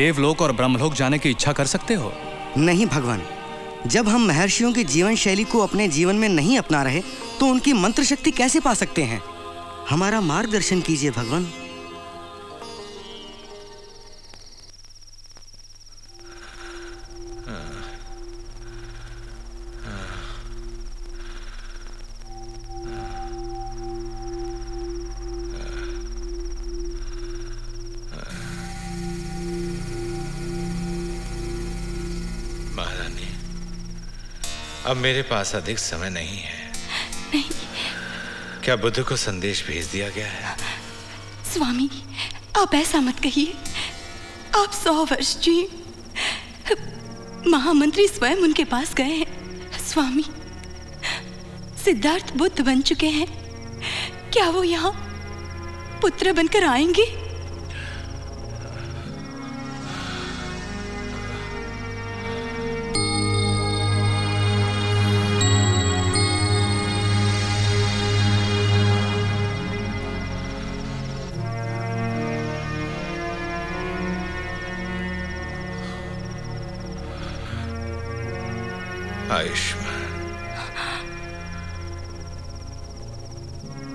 देवलोक और ब्रह्मलोक जाने की इच्छा कर सकते हो? नहीं भगवान। जब हम महर्षियों की जीवन शैली को अपने जीवन में नहीं अपना रहे तो उनकी मंत्र शक्ति कैसे पा सकते हैं? हमारा मार्गदर्शन कीजिए भगवान। महारानी, अब मेरे पास अधिक समय नहीं है। नहीं। क्या बुद्ध को संदेश भेज दिया गया है? स्वामी, आप ऐसा मत कहिए। आप सौ वर्ष जी। महामंत्री स्वयं उनके पास गए हैं। स्वामी, सिद्धार्थ बुद्ध बन चुके हैं। क्या वो यहाँ पुत्र बनकर आएंगे?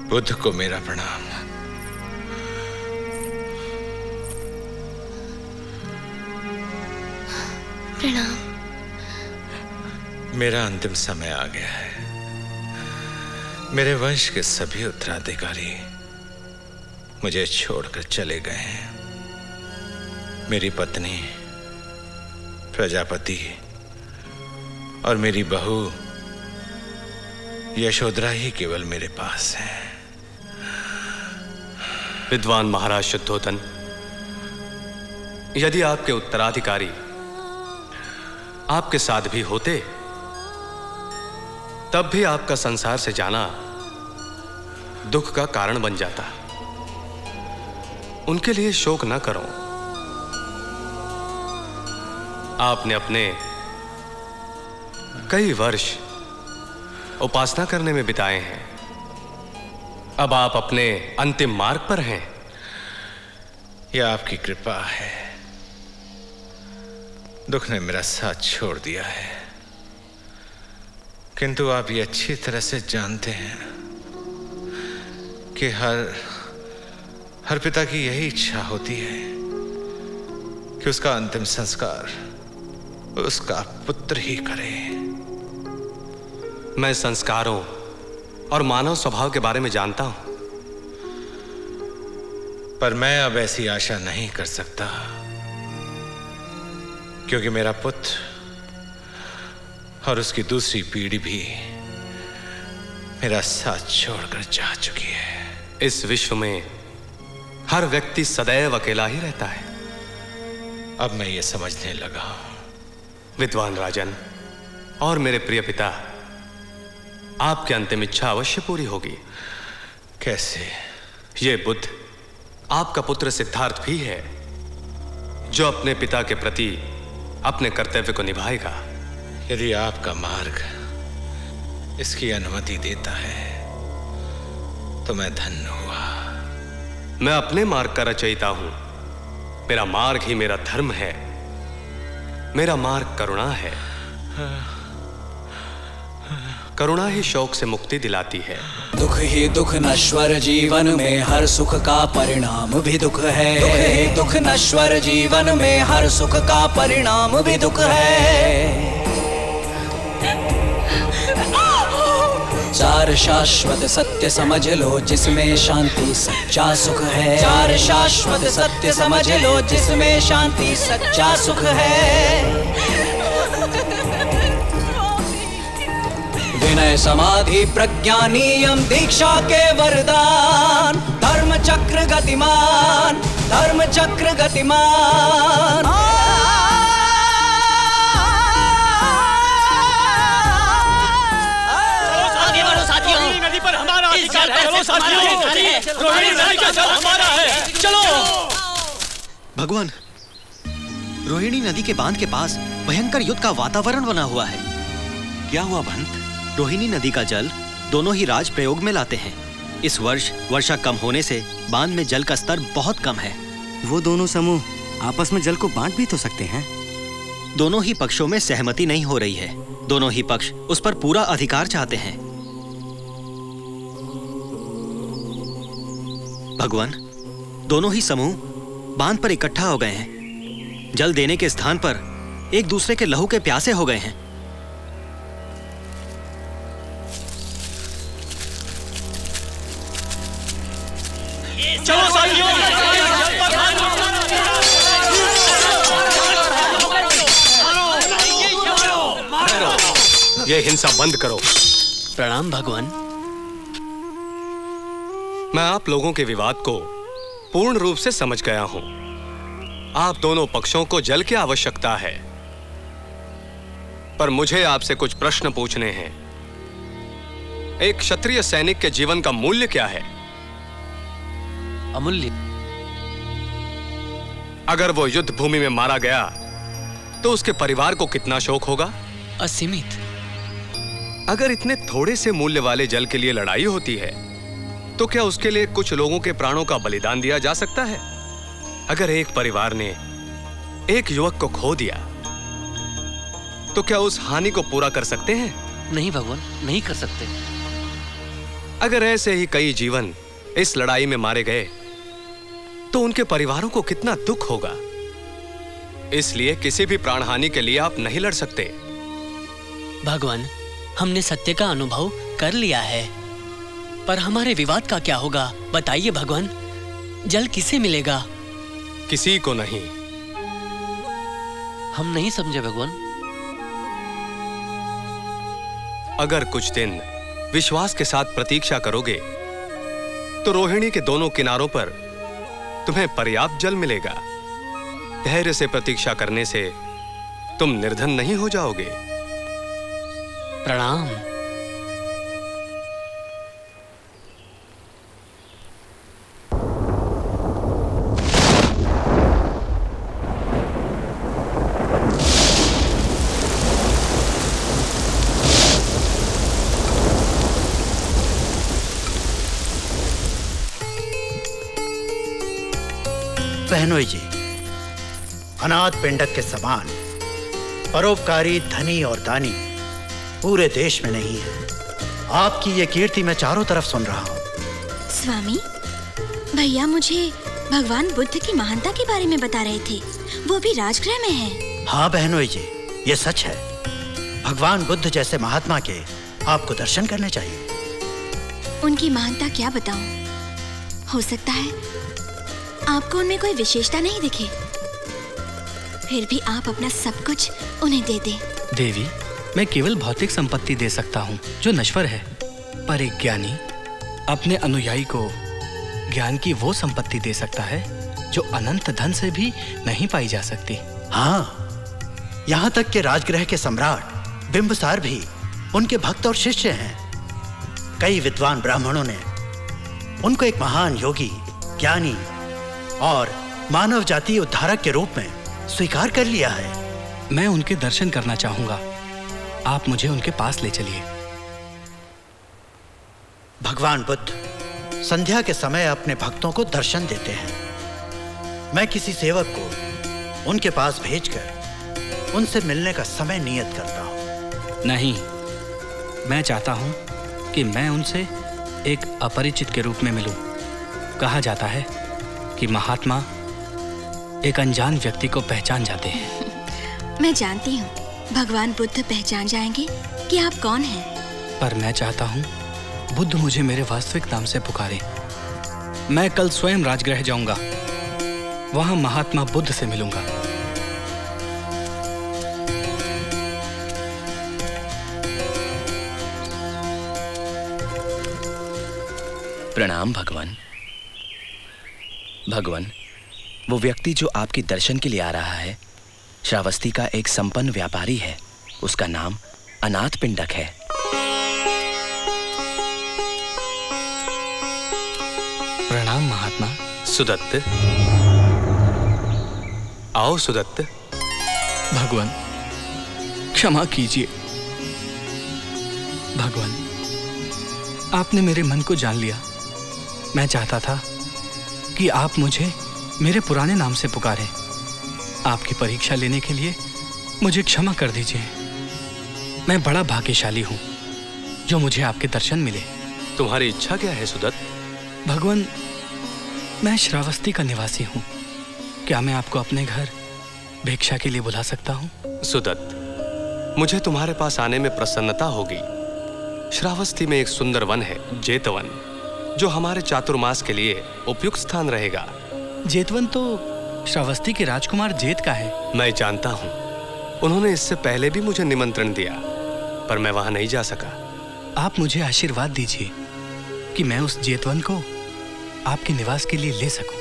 बुद्ध को मेरा प्रणाम। प्रणाम। मेरा अंतिम समय आ गया है। मेरे वंश के सभी उत्तराधिकारी मुझे छोड़कर चले गए हैं। मेरी पत्नी, प्रजापति और मेरी बहू यशोधरा ही केवल मेरे पास है। विद्वान महाराज शुद्धोधन, यदि आपके उत्तराधिकारी आपके साथ भी होते तब भी आपका संसार से जाना दुख का कारण बन जाता। उनके लिए शोक न करो। आपने अपने कई वर्ष उपासना करने में बिताए हैं। अब आप अपने अंतिम मार्ग पर हैं। यह आपकी कृपा है। दुख ने मेरा साथ छोड़ दिया है, किंतु आप ये अच्छी तरह से जानते हैं कि हर हर पिता की यही इच्छा होती है कि उसका अंतिम संस्कार उसका पुत्र ही करे। मैं संस्कारों और मानव स्वभाव के बारे में जानता हूं, पर मैं अब ऐसी आशा नहीं कर सकता, क्योंकि मेरा पुत्र और उसकी दूसरी पीढ़ी भी मेरा साथ छोड़कर जा चुकी है। इस विश्व में हर व्यक्ति सदैव अकेला ही रहता है। अब मैं ये समझने लगा हूं। विद्वान राजन और मेरे प्रिय पिता, आपकी अंतिम इच्छा अवश्य पूरी होगी। कैसे? ये बुद्ध आपका पुत्र सिद्धार्थ भी है, जो अपने पिता के प्रति अपने कर्तव्य को निभाएगा। यदि आपका मार्ग इसकी अनुमति देता है तो मैं धन्य हुआ। मैं अपने मार्ग का रचयिता हूं। मेरा मार्ग ही मेरा धर्म है। मेरा मार्ग करुणा है। करुणा ही शोक से मुक्ति दिलाती है। दुख ही दुख नश्वर जीवन में, हर सुख का परिणाम भी दुख है। दुख ही दुख नश्वर जीवन में, हर सुख का परिणाम भी दुख है। चार शाश्वत सत्य समझ लो, जिसमें शांति सच्चा सुख है। चार शाश्वत सत्य समझ लो, जिसमें शांति सच्चा सुख है। विनय समाधि प्रज्ञानीयम दीक्षा के वरदान, धर्म चक्र गतिमान, धर्म चक्र गतिमान। रोहिणी नदी पर हमारा अधिकार है। चलो साथियों, रोहिणी नदी का जल हमारा है। चलो भगवान, रोहिणी नदी के बांध के पास भयंकर युद्ध का वातावरण बना हुआ है। क्या हुआ भंत? रोहिणी नदी का जल दोनों ही राज प्रयोग में लाते हैं। इस वर्ष वर्षा कम होने से बांध में जल का स्तर बहुत कम है। वो दोनों समूह आपस में जल को बांट भी तो सकते हैं। दोनों ही पक्षों में सहमति नहीं हो रही है। दोनों ही पक्ष उस पर पूरा अधिकार चाहते हैं। भगवान, दोनों ही समूह बांध पर इकट्ठा हो गए हैं। जल देने के स्थान पर एक दूसरे के लहू के प्यासे हो गए हैं। चलो साथियों, ये हिंसा बंद करो। प्रणाम भगवान। मैं आप लोगों के विवाद को पूर्ण रूप से समझ गया हूं। आप दोनों पक्षों को जल की आवश्यकता है, पर मुझे आपसे कुछ प्रश्न पूछने हैं। एक क्षत्रिय सैनिक के जीवन का मूल्य क्या है? अमूल्य। अगर वो युद्ध भूमि में मारा गया तो उसके परिवार को कितना शोक होगा? असीमित। अगर इतने थोड़े से मूल्य वाले जल के लिए लड़ाई होती है तो क्या उसके लिए कुछ लोगों के प्राणों का बलिदान दिया जा सकता है? अगर एक परिवार ने एक युवक को खो दिया तो क्या उस हानि को पूरा कर सकते हैं? नहीं भगवान, नहीं कर सकते। अगर ऐसे ही कई जीवन इस लड़ाई में मारे गए तो उनके परिवारों को कितना दुख होगा। इसलिए किसी भी प्राणहानि के लिए आप नहीं लड़ सकते। भगवान, हमने सत्य का अनुभव कर लिया है। पर हमारे विवाद का क्या होगा? बताइए भगवान, जल किसे मिलेगा? किसी को नहीं। हम नहीं समझे भगवान। अगर कुछ दिन विश्वास के साथ प्रतीक्षा करोगे तो रोहिणी के दोनों किनारों पर तुम्हें पर्याप्त जल मिलेगा। धैर्य से प्रतीक्षा करने से तुम निर्धन नहीं हो जाओगे। प्रणाम। बहनोई जी, अनाथ पिंडक के समान परोपकारी धनी और दानी पूरे देश में नहीं है। आपकी ये कीर्ति मैं चारों तरफ सुन रहा हूँ। स्वामी, भैया मुझे भगवान बुद्ध की महानता के बारे में बता रहे थे, वो भी राजगृह में है। हाँ बहनोई जी, ये सच है। भगवान बुद्ध जैसे महात्मा के आपको दर्शन करने चाहिए। उनकी महानता क्या बताऊं? हो सकता है आपको उनमें कोई विशेषता नहीं दिखे, फिर भी आप अपना सब कुछ उन्हें दे दें। देवी, मैं केवल भौतिक संपत्ति दे सकता हूँ जो नश्वर है, पर एक ज्ञानी अपने अनुयायी को ज्ञान की वो संपत्ति दे सकता है जो अनंत धन से भी नहीं पाई जा सकती। हाँ, यहाँ तक कि राजगृह के सम्राट बिम्बिसार भी उनके भक्त और शिष्य हैं। कई विद्वान ब्राह्मणों ने उनको एक महान योगी, ज्ञानी और मानव जाति उद्धारक के रूप में स्वीकार कर लिया है। मैं उनके दर्शन करना चाहूंगा, आप मुझे उनके पास ले चलिए। भगवान बुद्ध संध्या के समय अपने भक्तों को दर्शन देते हैं। मैं किसी सेवक को उनके पास भेजकर उनसे मिलने का समय नियत करता हूँ। नहीं, मैं चाहता हूँ कि मैं उनसे एक अपरिचित के रूप में मिलूं। कहा जाता है कि महात्मा एक अनजान व्यक्ति को पहचान जाते हैं। मैं जानती हूँ भगवान बुद्ध पहचान जाएंगे कि आप कौन हैं। पर मैं चाहता हूँ बुद्ध मुझे मेरे वास्तविक नाम से पुकारे। मैं कल स्वयं राजगृह जाऊंगा, वहाँ महात्मा बुद्ध से मिलूंगा। प्रणाम भगवान। भगवान, वो व्यक्ति जो आपके दर्शन के लिए आ रहा है, श्रावस्ती का एक संपन्न व्यापारी है। उसका नाम अनाथ पिंडक है। प्रणाम महात्मा। सुदत्त, आओ सुदत्त। भगवान, क्षमा कीजिए। भगवान, आपने मेरे मन को जान लिया। मैं चाहता था कि आप मुझे मेरे पुराने नाम से पुकारें। आपकी परीक्षा लेने के लिए मुझे क्षमा कर दीजिए। मैं बड़ा भाग्यशाली हूँ जो मुझे आपके दर्शन मिले। तुम्हारी इच्छा क्या है सुदत्त? भगवान, मैं श्रावस्ती का निवासी हूँ। क्या मैं आपको अपने घर भिक्षा के लिए बुला सकता हूँ? सुदत्त, मुझे तुम्हारे पास आने में प्रसन्नता होगी। श्रावस्ती में एक सुंदर वन है, जेतवन, जो हमारे चातुर्मास के लिए उपयुक्त स्थान रहेगा। जेतवन तो श्रावस्ती के राजकुमार जेत का है। मैं जानता हूँ, उन्होंने इससे पहले भी मुझे निमंत्रण दिया, पर मैं वहाँ नहीं जा सका। आप मुझे आशीर्वाद दीजिए कि मैं उस जेतवन को आपके निवास के लिए ले सकूं।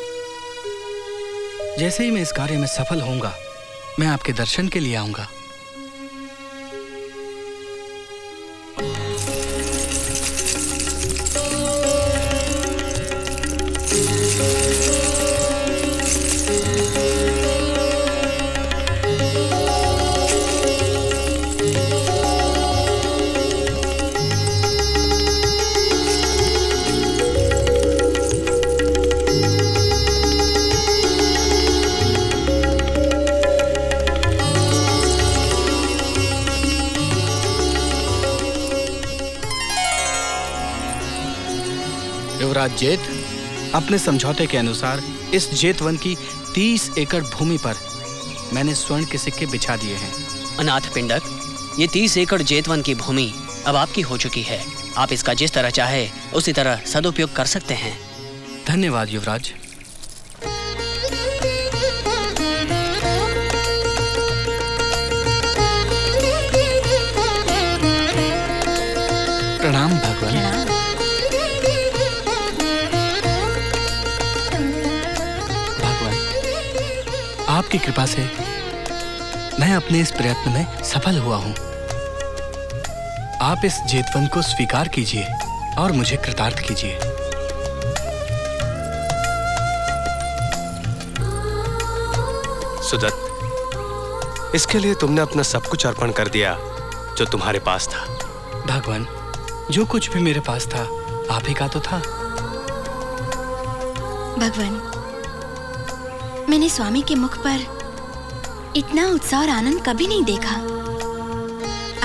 जैसे ही मैं इस कार्य में सफल होऊंगा, मैं आपके दर्शन के लिए आऊंगा। जेत अपने समझौते के अनुसार इस जेतवन की तीस एकड़ भूमि पर मैंने स्वर्ण के सिक्के बिछा दिए हैं। अनाथ पिंडक, ये तीस एकड़ जेतवन की भूमि अब आपकी हो चुकी है। आप इसका जिस तरह चाहे उसी तरह सदुपयोग कर सकते हैं। धन्यवाद युवराज। प्रणाम भगवान। आपकी कृपा से मैं अपने इस प्रयत्न में सफल हुआ हूं। आप इस जेतवन को स्वीकार कीजिए और मुझे कृतार्थ कीजिए। सुदत्त, इसके लिए तुमने अपना सब कुछ अर्पण कर दिया जो तुम्हारे पास था। भगवान, जो कुछ भी मेरे पास था आप ही का तो था। भगवान, मैंने स्वामी के मुख पर इतना उत्साह और आनंद कभी नहीं देखा।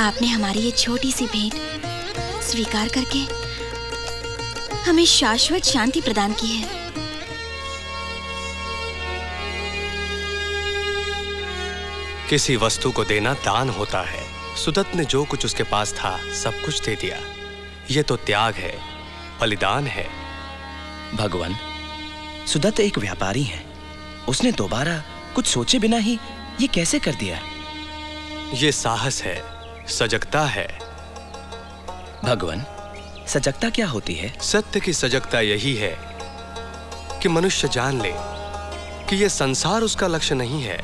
आपने हमारी ये छोटी सी भेंट स्वीकार करके हमें शाश्वत शांति प्रदान की है। किसी वस्तु को देना दान होता है। सुदत्त ने जो कुछ उसके पास था सब कुछ दे दिया। ये तो त्याग है, बलिदान है। भगवान, सुदत्त एक व्यापारी है। उसने दोबारा कुछ सोचे बिना ही ये कैसे कर दिया? ये साहस है, सजगता है। भगवान, सजगता क्या होती है? सत्य की सजगता यही है कि मनुष्य जान ले कि ये संसार उसका लक्ष्य नहीं है।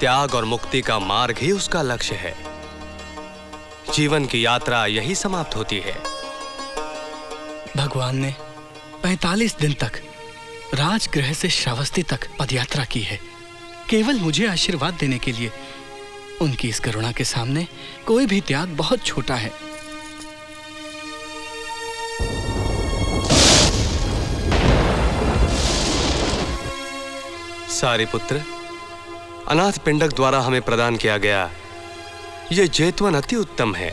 त्याग और मुक्ति का मार्ग ही उसका लक्ष्य है। जीवन की यात्रा यही समाप्त होती है। भगवान ने पैंतालीस दिन तक राजगृह से श्रावस्ती तक पदयात्रा की है, केवल मुझे आशीर्वाद देने के लिए। उनकी इस करुणा के सामने कोई भी त्याग बहुत छोटा है। सारिपुत्र, अनाथ पिंडक द्वारा हमें प्रदान किया गया ये जेतवन अति उत्तम है।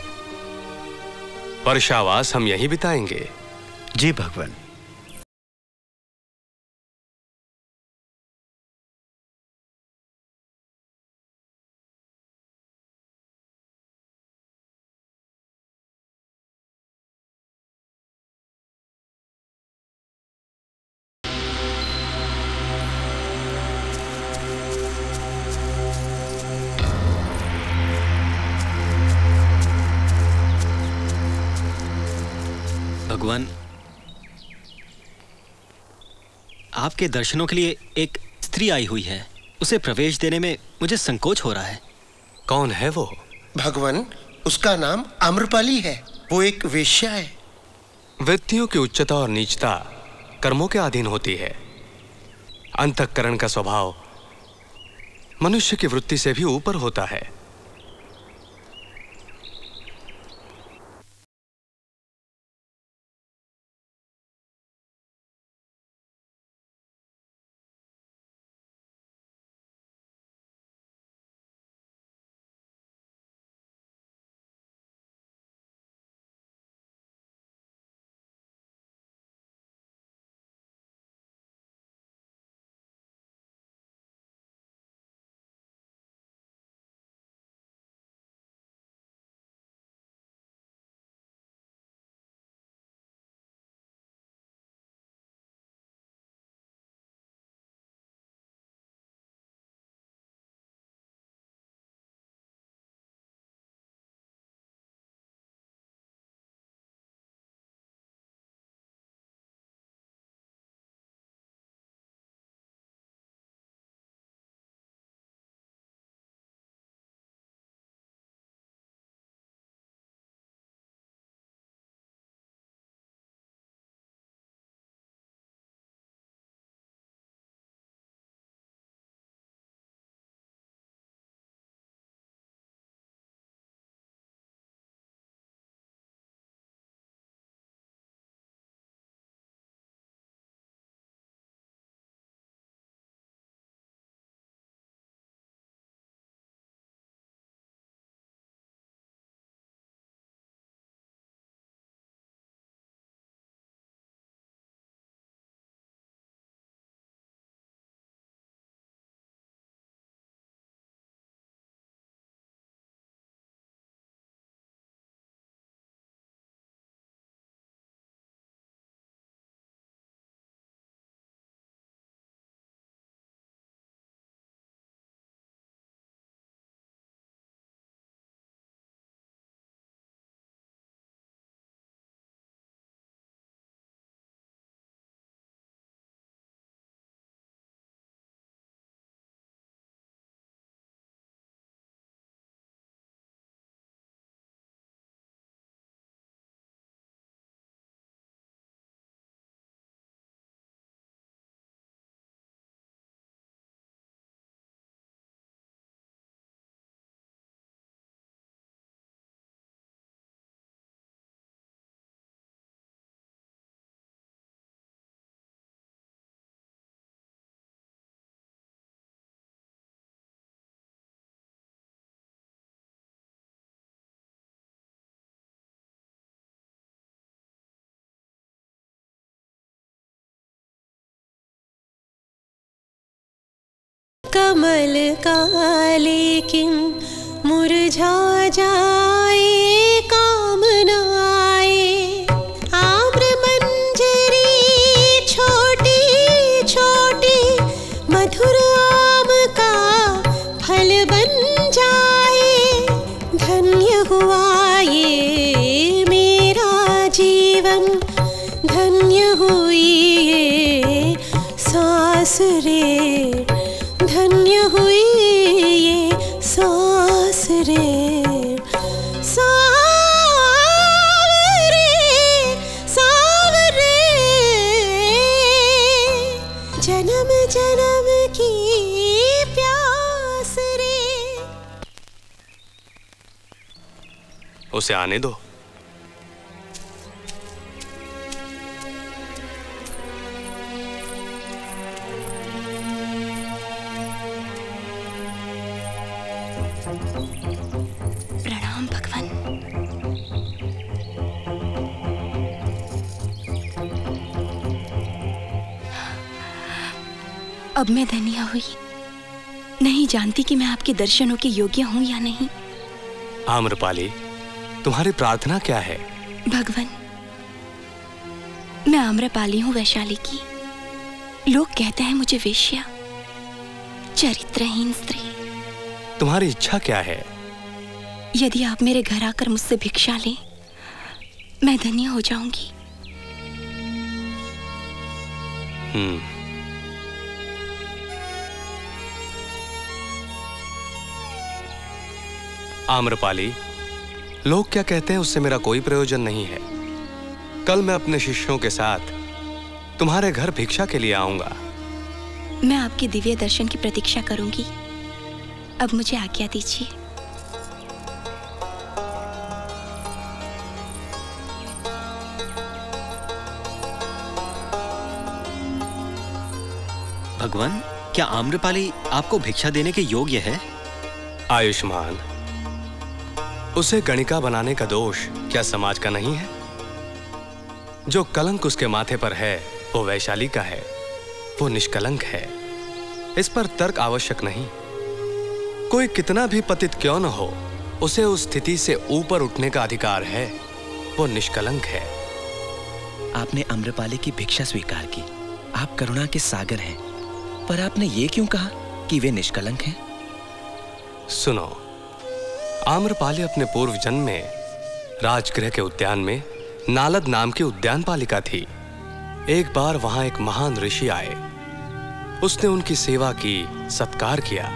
वर्षावास हम यहीं बिताएंगे। जी भगवान। भगवान, आपके दर्शनों के लिए एक स्त्री आई हुई है। उसे प्रवेश देने में मुझे संकोच हो रहा है। कौन है वो? भगवान, उसका नाम आम्रपाली है। वो एक वेश्या है। वृत्तियों की उच्चता और नीचता कर्मों के अधीन होती है। अंतःकरण का स्वभाव मनुष्य की वृत्ति से भी ऊपर होता है। कमल का लेकिन मुरझा जाए कामनाए। आम्र मंजरी छोटी छोटी मधुर आम का फल बन जाए। धन्य हुआ ये मेरा जीवन, धन्य हुई ये सांस रे, धन्य हुई ये सांस रे। उसे आने दो। प्रणाम भगवान। अब मैं धन्या हुई, नहीं जानती कि मैं आपके दर्शनों के योग्य हूं या नहीं। आम्रपाली, तुम्हारी प्रार्थना क्या है? भगवान, मैं आम्रपाली हूँ वैशाली की। लोग कहते हैं मुझे वेश्या, चरित्रहीन स्त्री। तुम्हारी इच्छा क्या है? यदि आप मेरे घर आकर मुझसे भिक्षा लें, मैं धन्य हो जाऊंगी। हम्म, आम्रपाली, लोग क्या कहते हैं उससे मेरा कोई प्रयोजन नहीं है। कल मैं अपने शिष्यों के साथ तुम्हारे घर भिक्षा के लिए आऊंगा। मैं आपके दिव्य दर्शन की प्रतीक्षा करूंगी। अब मुझे आज्ञा दीजिए। भगवान, क्या आम्रपाली आपको भिक्षा देने के योग्य है? आयुष्मान, उसे गणिका बनाने का दोष क्या समाज का नहीं है? जो कलंक उसके माथे पर है वो वैशाली का है। वो निष्कलंक है, इस पर तर्क आवश्यक नहीं। कोई कितना भी पतित क्यों न हो, उसे उस स्थिति से ऊपर उठने का अधिकार है। वो निष्कलंक है। आपने आम्रपाली की भिक्षा स्वीकार की। आप करुणा के सागर हैं, पर आपने ये क्यों कहा कि वे निष्कलंक हैं? सुनो, आम्रपाली अपने पूर्व जन्म में राजगृह के उद्यान में नालद नाम की उद्यान पालिका थी। एक बार वहां एक महान ऋषि आए। उसने उनकी सेवा की, सत्कार किया।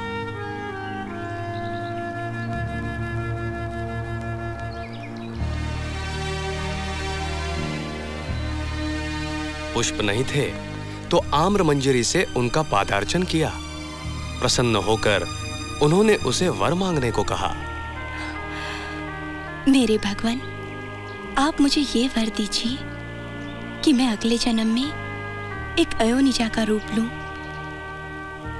पुष्प नहीं थे तो आम्र मंजरी से उनका पादार्चन किया। प्रसन्न होकर उन्होंने उसे वर मांगने को कहा। मेरे भगवान, आप मुझे ये वर दीजिए कि मैं अगले जन्म में एक अयोनिजा का रूप लूं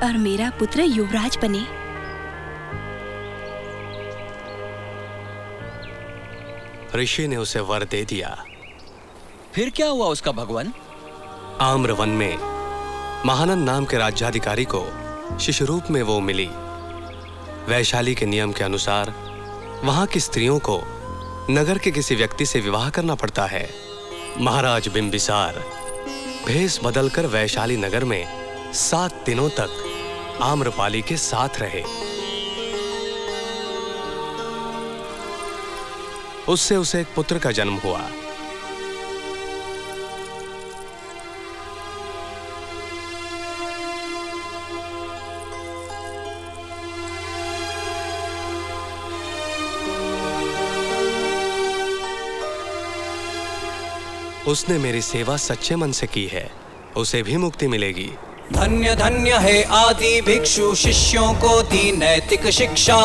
और मेरा पुत्र युवराज बने। ऋषि ने उसे वर दे दिया। फिर क्या हुआ उसका भगवान? आम्रवन में महानंद नाम के राज्याधिकारी को शिशु रूप में वो मिली। वैशाली के नियम के अनुसार वहां की स्त्रियों को नगर के किसी व्यक्ति से विवाह करना पड़ता है। महाराज बिम्बिसार भेष बदलकर वैशाली नगर में सात दिनों तक आम्रपाली के साथ रहे। उससे उसे एक पुत्र का जन्म हुआ। उसने मेरी सेवा सच्चे मन से की है, उसे भी मुक्ति मिलेगी। धन्य धन्य है आदि भिक्षु, शिष्यों को दी नैतिक शिक्षा।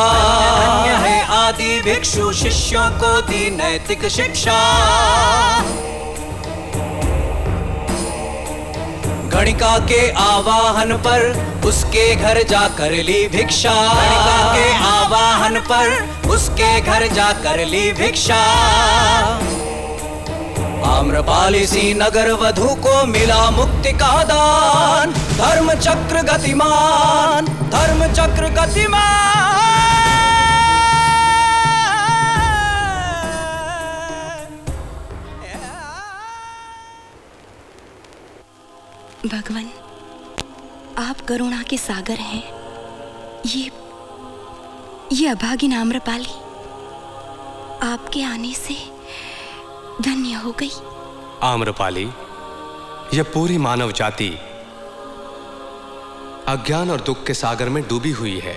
धन्य है आदि भिक्षु, शिष्यों को दी नैतिक शिक्षा। गणिका के आवाहन पर उसके घर जा कर ली भिक्षा। गणिका के आवाहन पर उसके घर जा कर ली भिक्षा। आम्रपाली सी नगर वधु को मिला मुक्ति का दान, धर्म चक्र गतिमान, धर्म चक्र गतिमान। भगवान, आप करुणा के सागर हैं। ये ये अभागिन आम्रपाली आपके आने से धन्य हो गई। आम्रपाली, यह पूरी मानव जाति अज्ञान और दुख के सागर में डूबी हुई है।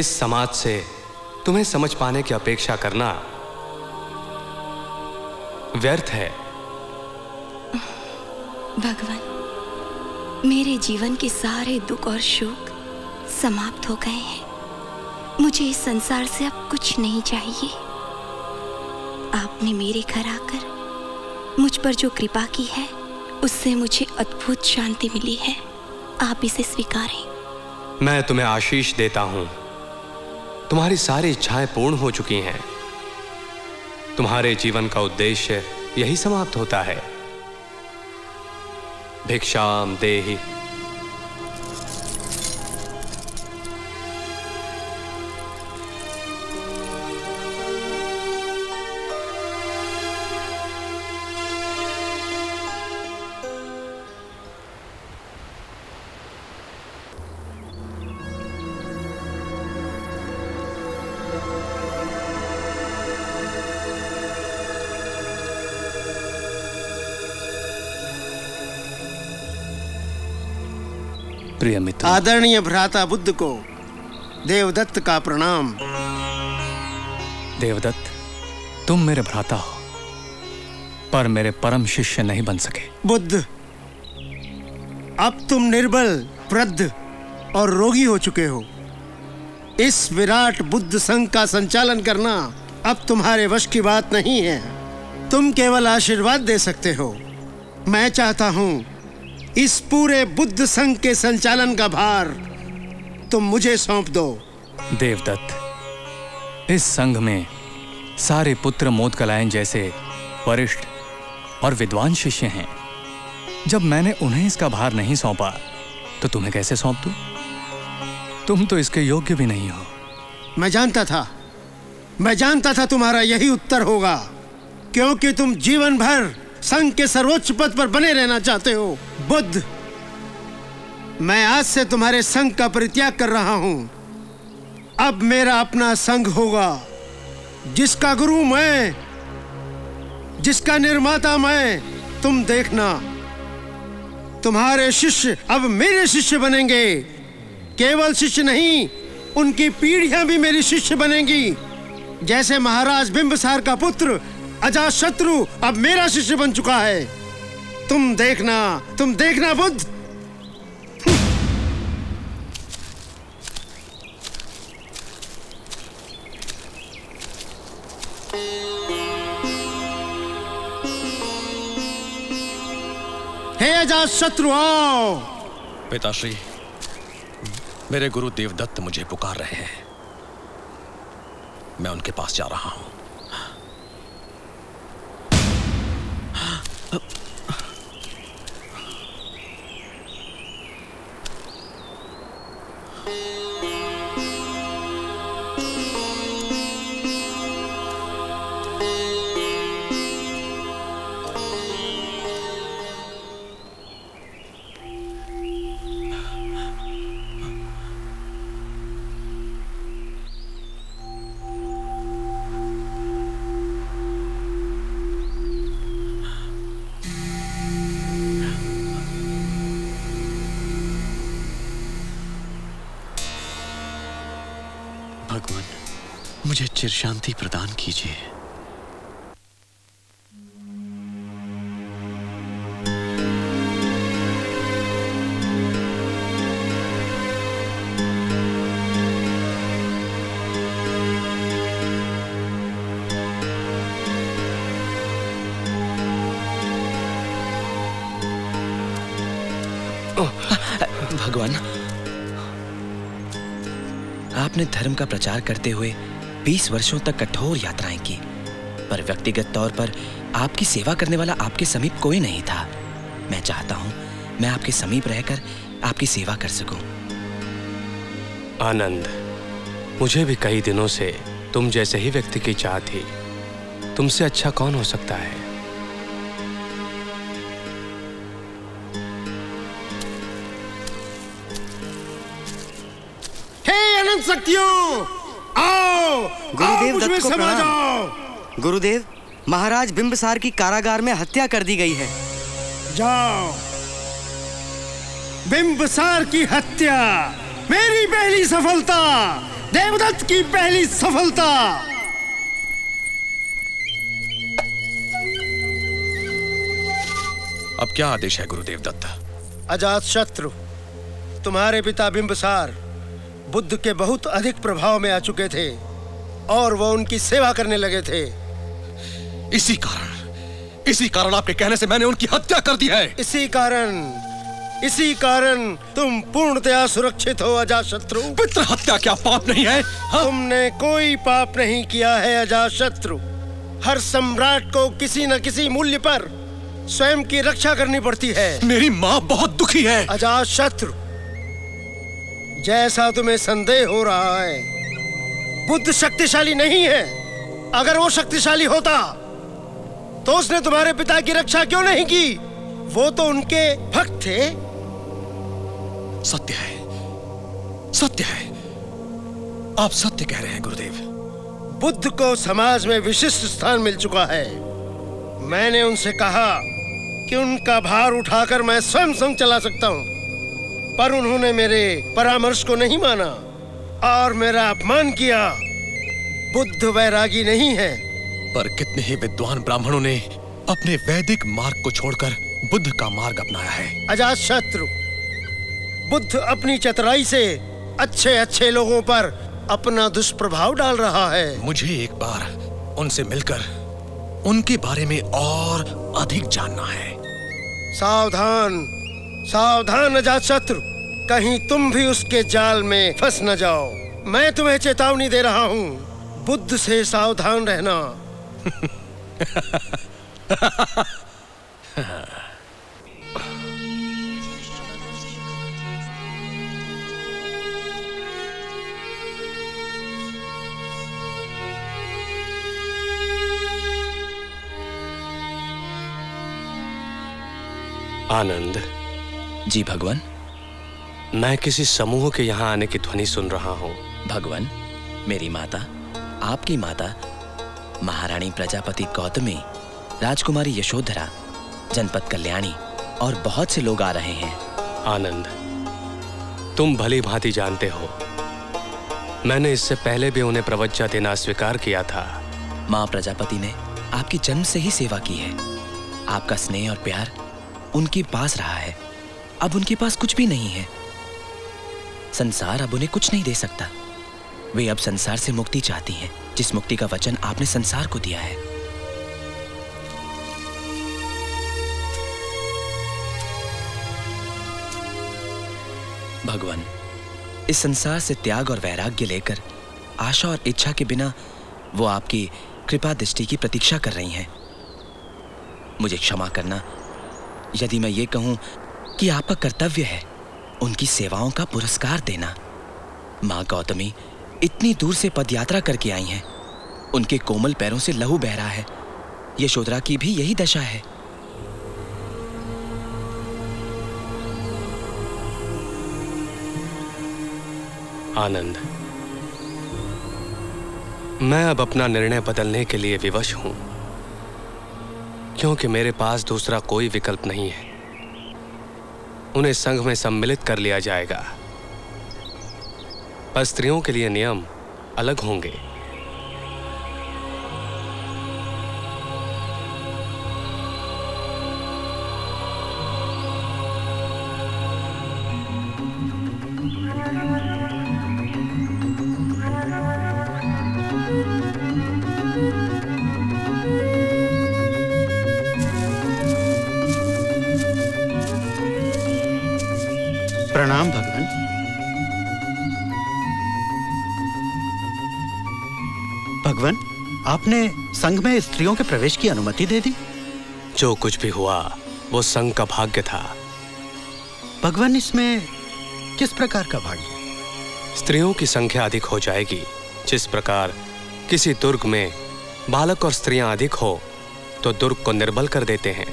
इस समाज से तुम्हें समझ पाने की अपेक्षा करना व्यर्थ है। भगवान, मेरे जीवन के सारे दुख और शोक समाप्त हो गए हैं। मुझे इस संसार से अब कुछ नहीं चाहिए। आपने मेरे घर आकर मुझ पर जो कृपा की है, उससे मुझे अद्भुत शांति मिली है। आप इसे स्वीकारें। मैं तुम्हें आशीष देता हूं। तुम्हारी सारी इच्छाएं पूर्ण हो चुकी हैं। तुम्हारे जीवन का उद्देश्य यही समाप्त होता है। भिक्षाम देहि। प्रिय मित्र, आदरणीय भ्राता बुद्ध को देवदत्त का प्रणाम। देवदत्त, तुम मेरे भ्राता हो, पर मेरे परम शिष्य नहीं बन सके। बुद्ध, अब तुम निर्बल, वृद्ध और रोगी हो चुके हो। इस विराट बुद्ध संघ का संचालन करना अब तुम्हारे वश की बात नहीं है। तुम केवल आशीर्वाद दे सकते हो। मैं चाहता हूं इस पूरे बुद्ध संघ के संचालन का भार तुम मुझे सौंप दो। देवदत्त, इस संघ में सारे पुत्र मौद्गल्यायन जैसे वरिष्ठ और विद्वान शिष्य हैं। जब मैंने उन्हें इसका भार नहीं सौंपा, तो तुम्हें कैसे सौंप दूं? तुम तो इसके योग्य भी नहीं हो। मैं जानता था, मैं जानता था तुम्हारा यही उत्तर होगा, क्योंकि तुम जीवन भर संघ के सर्वोच्च पद पर बने रहना चाहते हो। बुद्ध, मैं आज से तुम्हारे संघ का परित्याग कर रहा हूं। अब मेरा अपना संघ होगा, जिसका गुरु मैं, जिसका निर्माता मैं। तुम देखना, तुम्हारे शिष्य अब मेरे शिष्य बनेंगे। केवल शिष्य नहीं, उनकी पीढ़ियां भी मेरी शिष्य बनेंगी। जैसे महाराज बिम्बिसार का पुत्र अजात शत्रु अब मेरा शिष्य बन चुका है। तुम देखना, तुम देखना बुद्ध। हे अजात शत्रु, आओ। पिताश्री, मेरे गुरु देवदत्त मुझे पुकार रहे हैं। मैं उनके पास जा रहा हूं। मुझे चिर शांति प्रदान कीजिए। भगवान, आपने धर्म का प्रचार करते हुए बीस वर्षों तक कठोर यात्राएं की। पर व्यक्तिगत तौर पर आपकी सेवा करने वाला आपके समीप कोई नहीं था। मैं चाहता हूं मैं आपके समीप रहकर आपकी सेवा कर सकूं। आनंद, मुझे भी कई दिनों से तुम जैसे ही व्यक्ति की चाह थी। तुमसे अच्छा कौन हो सकता है? हे अनंत शक्तियों, आओ, गुरुदेव आओ, दत्त को प्रणाम। गुरुदेव, महाराज बिम्बिसार की कारागार में हत्या कर दी गई है। जाओ, बिम्बिसार की हत्या मेरी पहली सफलता, देवदत्त की पहली सफलता। अब क्या आदेश है गुरुदेव दत्त? अजात शत्रु, तुम्हारे पिता बिम्बिसार बुद्ध के बहुत अधिक प्रभाव में आ चुके थे और वो उनकी सेवा करने लगे थे। इसी कारण इसी कारण आपके कहने से मैंने उनकी हत्या कर दी है। इसी कारण इसी कारण तुम पूर्णतया सुरक्षित हो अजात शत्रु। पितृ हत्या क्या पाप नहीं है? हा? तुमने कोई पाप नहीं किया है अजात शत्रु। हर सम्राट को किसी न किसी मूल्य पर स्वयं की रक्षा करनी पड़ती है। मेरी माँ बहुत दुखी है। अजात शत्रु, जैसा तुम्हें संदेह हो रहा है, बुद्ध शक्तिशाली नहीं है। अगर वो शक्तिशाली होता तो उसने तुम्हारे पिता की रक्षा क्यों नहीं की? वो तो उनके भक्त थे। सत्य है, सत्य है, आप सत्य कह रहे हैं गुरुदेव। बुद्ध को समाज में विशिष्ट स्थान मिल चुका है। मैंने उनसे कहा कि उनका भार उठाकर मैं स्वयं संग चला सकता हूं, पर उन्होंने मेरे परामर्श को नहीं माना और मेरा अपमान किया। बुद्ध वैरागी नहीं है। पर कितने ही विद्वान ब्राह्मणों ने अपने वैदिक मार्ग को छोड़कर बुद्ध का मार्ग अपनाया है। अजात शत्रु, बुद्ध अपनी चतुराई से अच्छे अच्छे लोगों पर अपना दुष्प्रभाव डाल रहा है। मुझे एक बार उनसे मिलकर उनके बारे में और अधिक जानना है। सावधान, सावधान अजात शत्रु, कहीं तुम भी उसके जाल में फंस न जाओ। मैं तुम्हें चेतावनी दे रहा हूँ, बुद्ध से सावधान रहना। आनंद जी। भगवान, मैं किसी समूह के यहाँ आने की ध्वनि सुन रहा हूँ। भगवान, मेरी माता, आपकी माता, महारानी प्रजापति गौतमी, राजकुमारी यशोधरा, जनपद कल्याणी और बहुत से लोग आ रहे हैं। आनंद, तुम भली भांति जानते हो, मैंने इससे पहले भी उन्हें प्रवज्ञा देना स्वीकार किया था। माँ प्रजापति ने आपकी जन्म से ही सेवा की है। आपका स्नेह और प्यार उनके पास रहा है। अब उनके पास कुछ भी नहीं है। संसार अब उन्हें कुछ नहीं दे सकता। वे अब संसार से मुक्ति चाहती हैं, जिस मुक्ति का वचन आपने संसार को दिया है। भगवान, इस संसार से त्याग और वैराग्य लेकर आशा और इच्छा के बिना वो आपकी कृपा दृष्टि की प्रतीक्षा कर रही हैं। मुझे क्षमा करना यदि मैं ये कहूं कि आपका कर्तव्य है उनकी सेवाओं का पुरस्कार देना। माँ गौतमी इतनी दूर से पदयात्रा करके आई हैं। उनके कोमल पैरों से लहू बह रहा है। यशोधरा की भी यही दशा है। आनंद, मैं अब अपना निर्णय बदलने के लिए विवश हूं, क्योंकि मेरे पास दूसरा कोई विकल्प नहीं है। उन्हें संघ में सम्मिलित कर लिया जाएगा, पर स्त्रियों के लिए नियम अलग होंगे। प्रणाम भगवान। भगवान, आपने संघ में स्त्रियों के प्रवेश की अनुमति दे दी? जो कुछ भी हुआ वो संघ का भाग्य था। भगवान इसमें किस प्रकार का भाग्य? स्त्रियों की संख्या अधिक हो जाएगी। जिस प्रकार किसी दुर्ग में बालक और स्त्रियां अधिक हो तो दुर्ग को निर्बल कर देते हैं।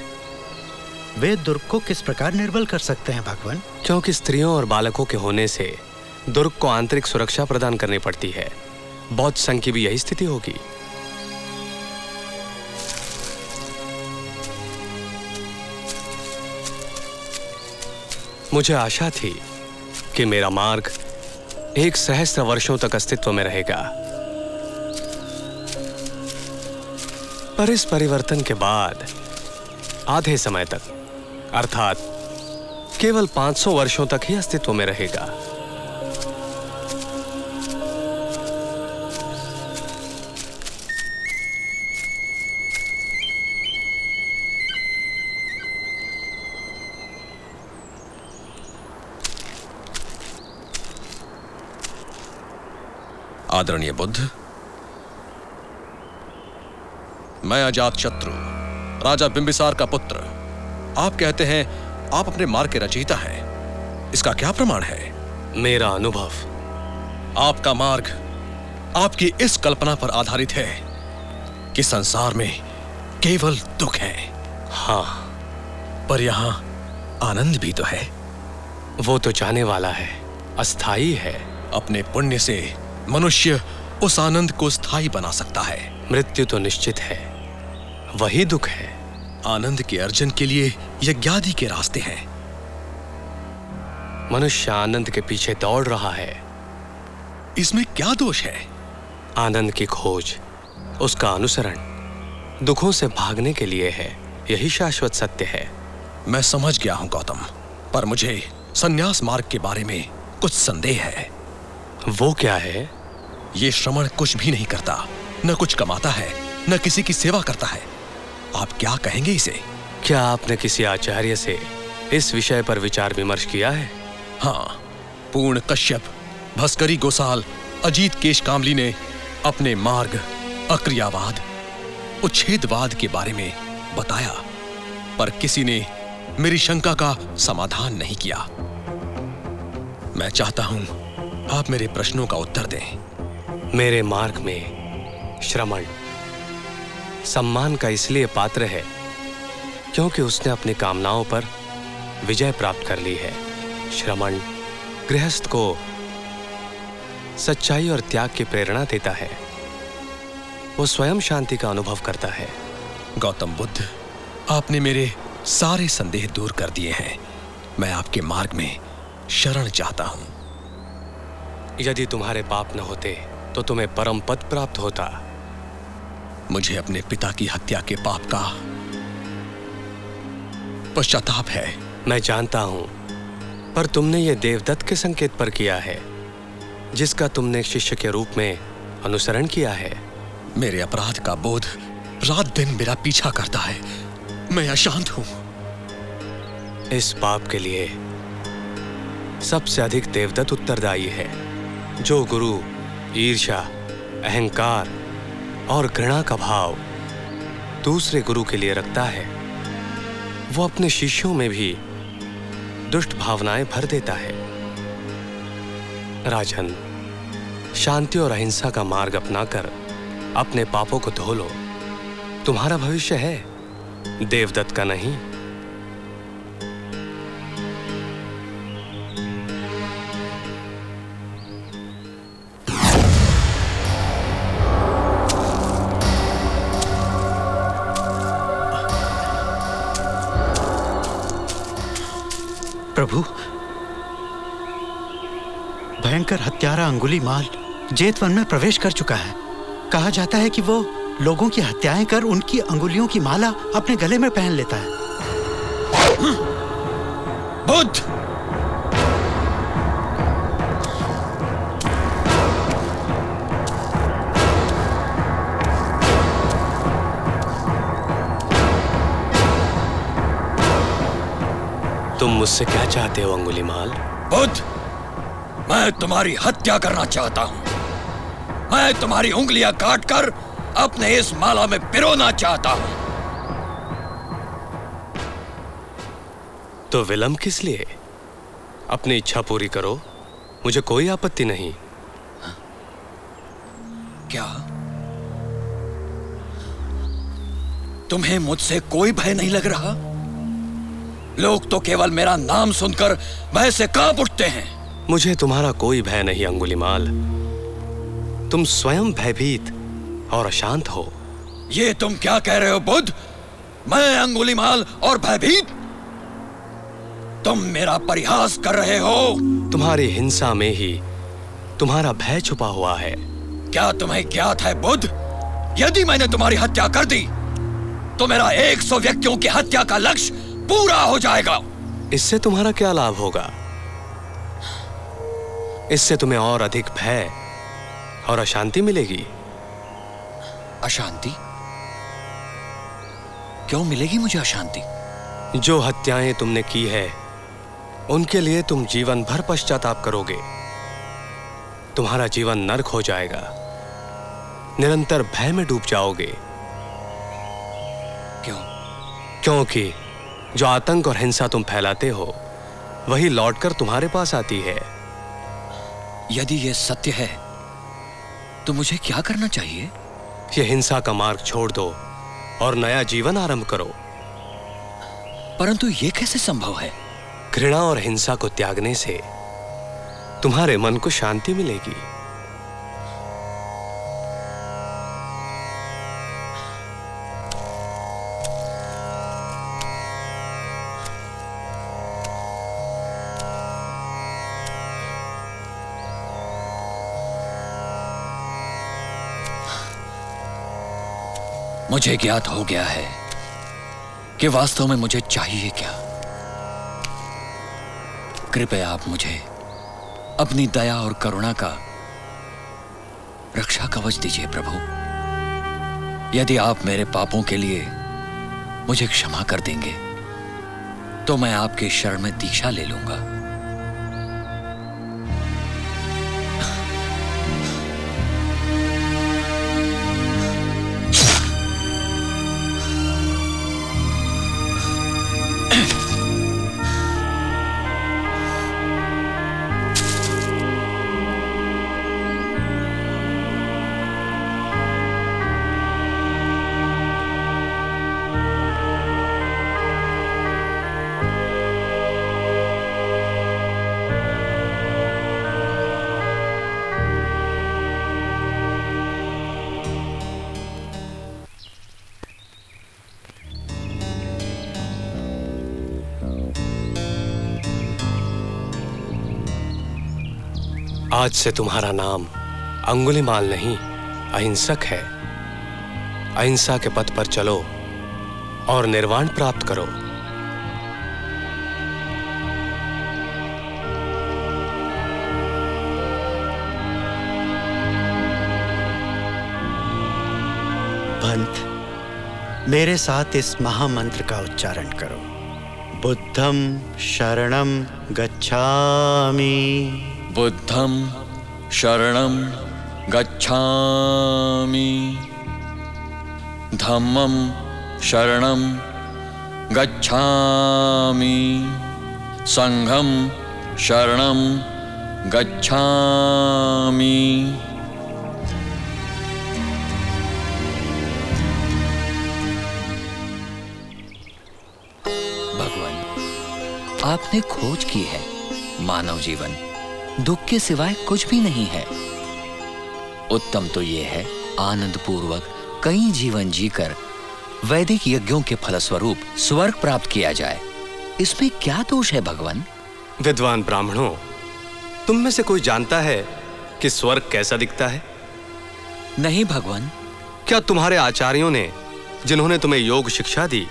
वे दुर्ग को किस प्रकार निर्बल कर सकते हैं भगवान? क्योंकि स्त्रियों और बालकों के होने से दुर्ग को आंतरिक सुरक्षा प्रदान करनी पड़ती है। बौद्ध संघ की भी यही स्थिति होगी। मुझे आशा थी कि मेरा मार्ग एक सहस्त्र वर्षों तक अस्तित्व में रहेगा, पर इस परिवर्तन के बाद आधे समय तक, अर्थात केवल पाँच सौ वर्षों तक ही अस्तित्व में रहेगा। आदरणीय बुद्ध, मैं अजात शत्रु, राजा बिम्बिसार का पुत्र, आप कहते हैं आप अपने मार्ग के रचयिता हैं। इसका क्या प्रमाण है? मेरा अनुभव। आपका मार्ग आपकी इस कल्पना पर आधारित है कि संसार में केवल दुख है। हाँ, पर यहाँ आनंद भी तो है। वो तो जाने वाला है, अस्थाई है। अपने पुण्य से मनुष्य उस आनंद को स्थायी बना सकता है। मृत्यु तो निश्चित है, वही दुख है। आनंद के अर्जन के लिए यज्ञादि के रास्ते हैं। मनुष्य आनंद के पीछे दौड़ रहा है, इसमें क्या दोष है? आनंद की खोज, उसका अनुसरण दुखों से भागने के लिए है। यही शाश्वत सत्य है। मैं समझ गया हूं गौतम, पर मुझे संन्यास मार्ग के बारे में कुछ संदेह है। वो क्या है? ये श्रमण कुछ भी नहीं करता, न कुछ कमाता है, न किसी की सेवा करता है। आप क्या कहेंगे इसे? क्या आपने किसी आचार्य से इस विषय पर विचार विमर्श किया है? हाँ, पूर्ण कश्यप, भस्करी गोसाल, अजीत केश कामली ने अपने मार्ग, अक्रियावाद, उच्छेदवाद के बारे में बताया, पर किसी ने मेरी शंका का समाधान नहीं किया। मैं चाहता हूं आप मेरे प्रश्नों का उत्तर दें। मेरे मार्ग में श्रमण सम्मान का इसलिए पात्र है क्योंकि उसने अपनी कामनाओं पर विजय प्राप्त कर ली है। श्रमण गृहस्थ को सच्चाई और त्याग की प्रेरणा देता है। वो स्वयं शांति का अनुभव करता है। गौतम बुद्ध, आपने मेरे सारे संदेह दूर कर दिए हैं। मैं आपके मार्ग में शरण चाहता हूँ। यदि तुम्हारे पाप न होते तो तुम्हें परम पद प्राप्त होता। मुझे अपने पिता की हत्या के पाप का पश्चाताप है। मैं जानता हूं, पर तुमने ये देवदत्त के संकेत पर किया है, जिसका तुमने शिष्य के रूप में अनुसरण किया है। मेरे अपराध का बोध रात दिन मेरा पीछा करता है। मैं अशांत हूं। इस पाप के लिए सबसे अधिक देवदत्त उत्तरदायी है। जो गुरु ईर्ष्या, अहंकार और घृणा का भाव दूसरे गुरु के लिए रखता है, वो अपने शिष्यों में भी दुष्ट भावनाएं भर देता है। राजन, शांति और अहिंसा का मार्ग अपनाकर अपने पापों को धो लो। तुम्हारा भविष्य है, देवदत्त का नहीं। प्रभु, भयंकर हत्यारा अंगुलिमाल जेतवन में प्रवेश कर चुका है। कहा जाता है कि वो लोगों की हत्याएं कर उनकी अंगुलियों की माला अपने गले में पहन लेता है। बुद्ध, तुम मुझसे क्या चाहते हो अंगुलिमाल? बुद्ध, मैं तुम्हारी हत्या करना चाहता हूं। मैं तुम्हारी उंगलियां काटकर अपने इस माला में पिरोना चाहता हूं। तो विलंब किस लिए? अपनी इच्छा पूरी करो, मुझे कोई आपत्ति नहीं। हा? क्या तुम्हें मुझसे कोई भय नहीं लग रहा? लोग तो केवल मेरा नाम सुनकर भय से कांप उठते हैं। मुझे तुम्हारा कोई भय नहीं अंगुलिमाल, तुम स्वयं भयभीत और अशांत हो। ये तुम क्या कह रहे हो बुद्ध? मैं अंगुलिमाल और भयभीत? तुम मेरा परिहास कर रहे हो। तुम्हारी हिंसा में ही तुम्हारा भय छुपा हुआ है। क्या तुम्हें ज्ञात है बुद्ध, यदि मैंने तुम्हारी हत्या कर दी तो मेरा एक सौ व्यक्तियों की हत्या का लक्ष्य पूरा हो जाएगा। इससे तुम्हारा क्या लाभ होगा? इससे तुम्हें और अधिक भय और अशांति मिलेगी। अशांति? क्यों मिलेगी मुझे अशांति? जो हत्याएं तुमने की है उनके लिए तुम जीवन भर पश्चाताप करोगे। तुम्हारा जीवन नरक हो जाएगा, निरंतर भय में डूब जाओगे। क्यों? क्योंकि जो आतंक और हिंसा तुम फैलाते हो वही लौटकर तुम्हारे पास आती है। यदि यह सत्य है तो मुझे क्या करना चाहिए? यह हिंसा का मार्ग छोड़ दो और नया जीवन आरंभ करो। परंतु यह कैसे संभव है? घृणा और हिंसा को त्यागने से तुम्हारे मन को शांति मिलेगी। मुझे ज्ञात हो गया है कि वास्तव में मुझे चाहिए क्या। कृपया आप मुझे अपनी दया और करुणा का रक्षा कवच दीजिए प्रभु। यदि आप मेरे पापों के लिए मुझे क्षमा कर देंगे तो मैं आपके शरण में दीक्षा ले लूंगा। आज से तुम्हारा नाम अंगुलिमाल नहीं अहिंसक है। अहिंसा के पथ पर चलो और निर्वाण प्राप्त करो। पंथ, मेरे साथ इस महामंत्र का उच्चारण करो। बुद्धं शरणं गच्छामि। बुद्धं शरणं गच्छामि। धम्मं शरणं गच्छामि। संघं शरणं गच्छामि। भगवान, आपने खोज की है। मानव जीवन दुख के सिवाय कुछ भी नहीं है। उत्तम तो यह है आनंद पूर्वक कई जीवन जीकर वैदिक यज्ञों के फलस्वरूप स्वर्ग प्राप्त किया जाए। इसमें क्या दोष है भगवान? विद्वान ब्राह्मणों, तुम में से कोई जानता है कि स्वर्ग कैसा दिखता है? नहीं भगवान। क्या तुम्हारे आचार्यों ने, जिन्होंने तुम्हें योग शिक्षा दी,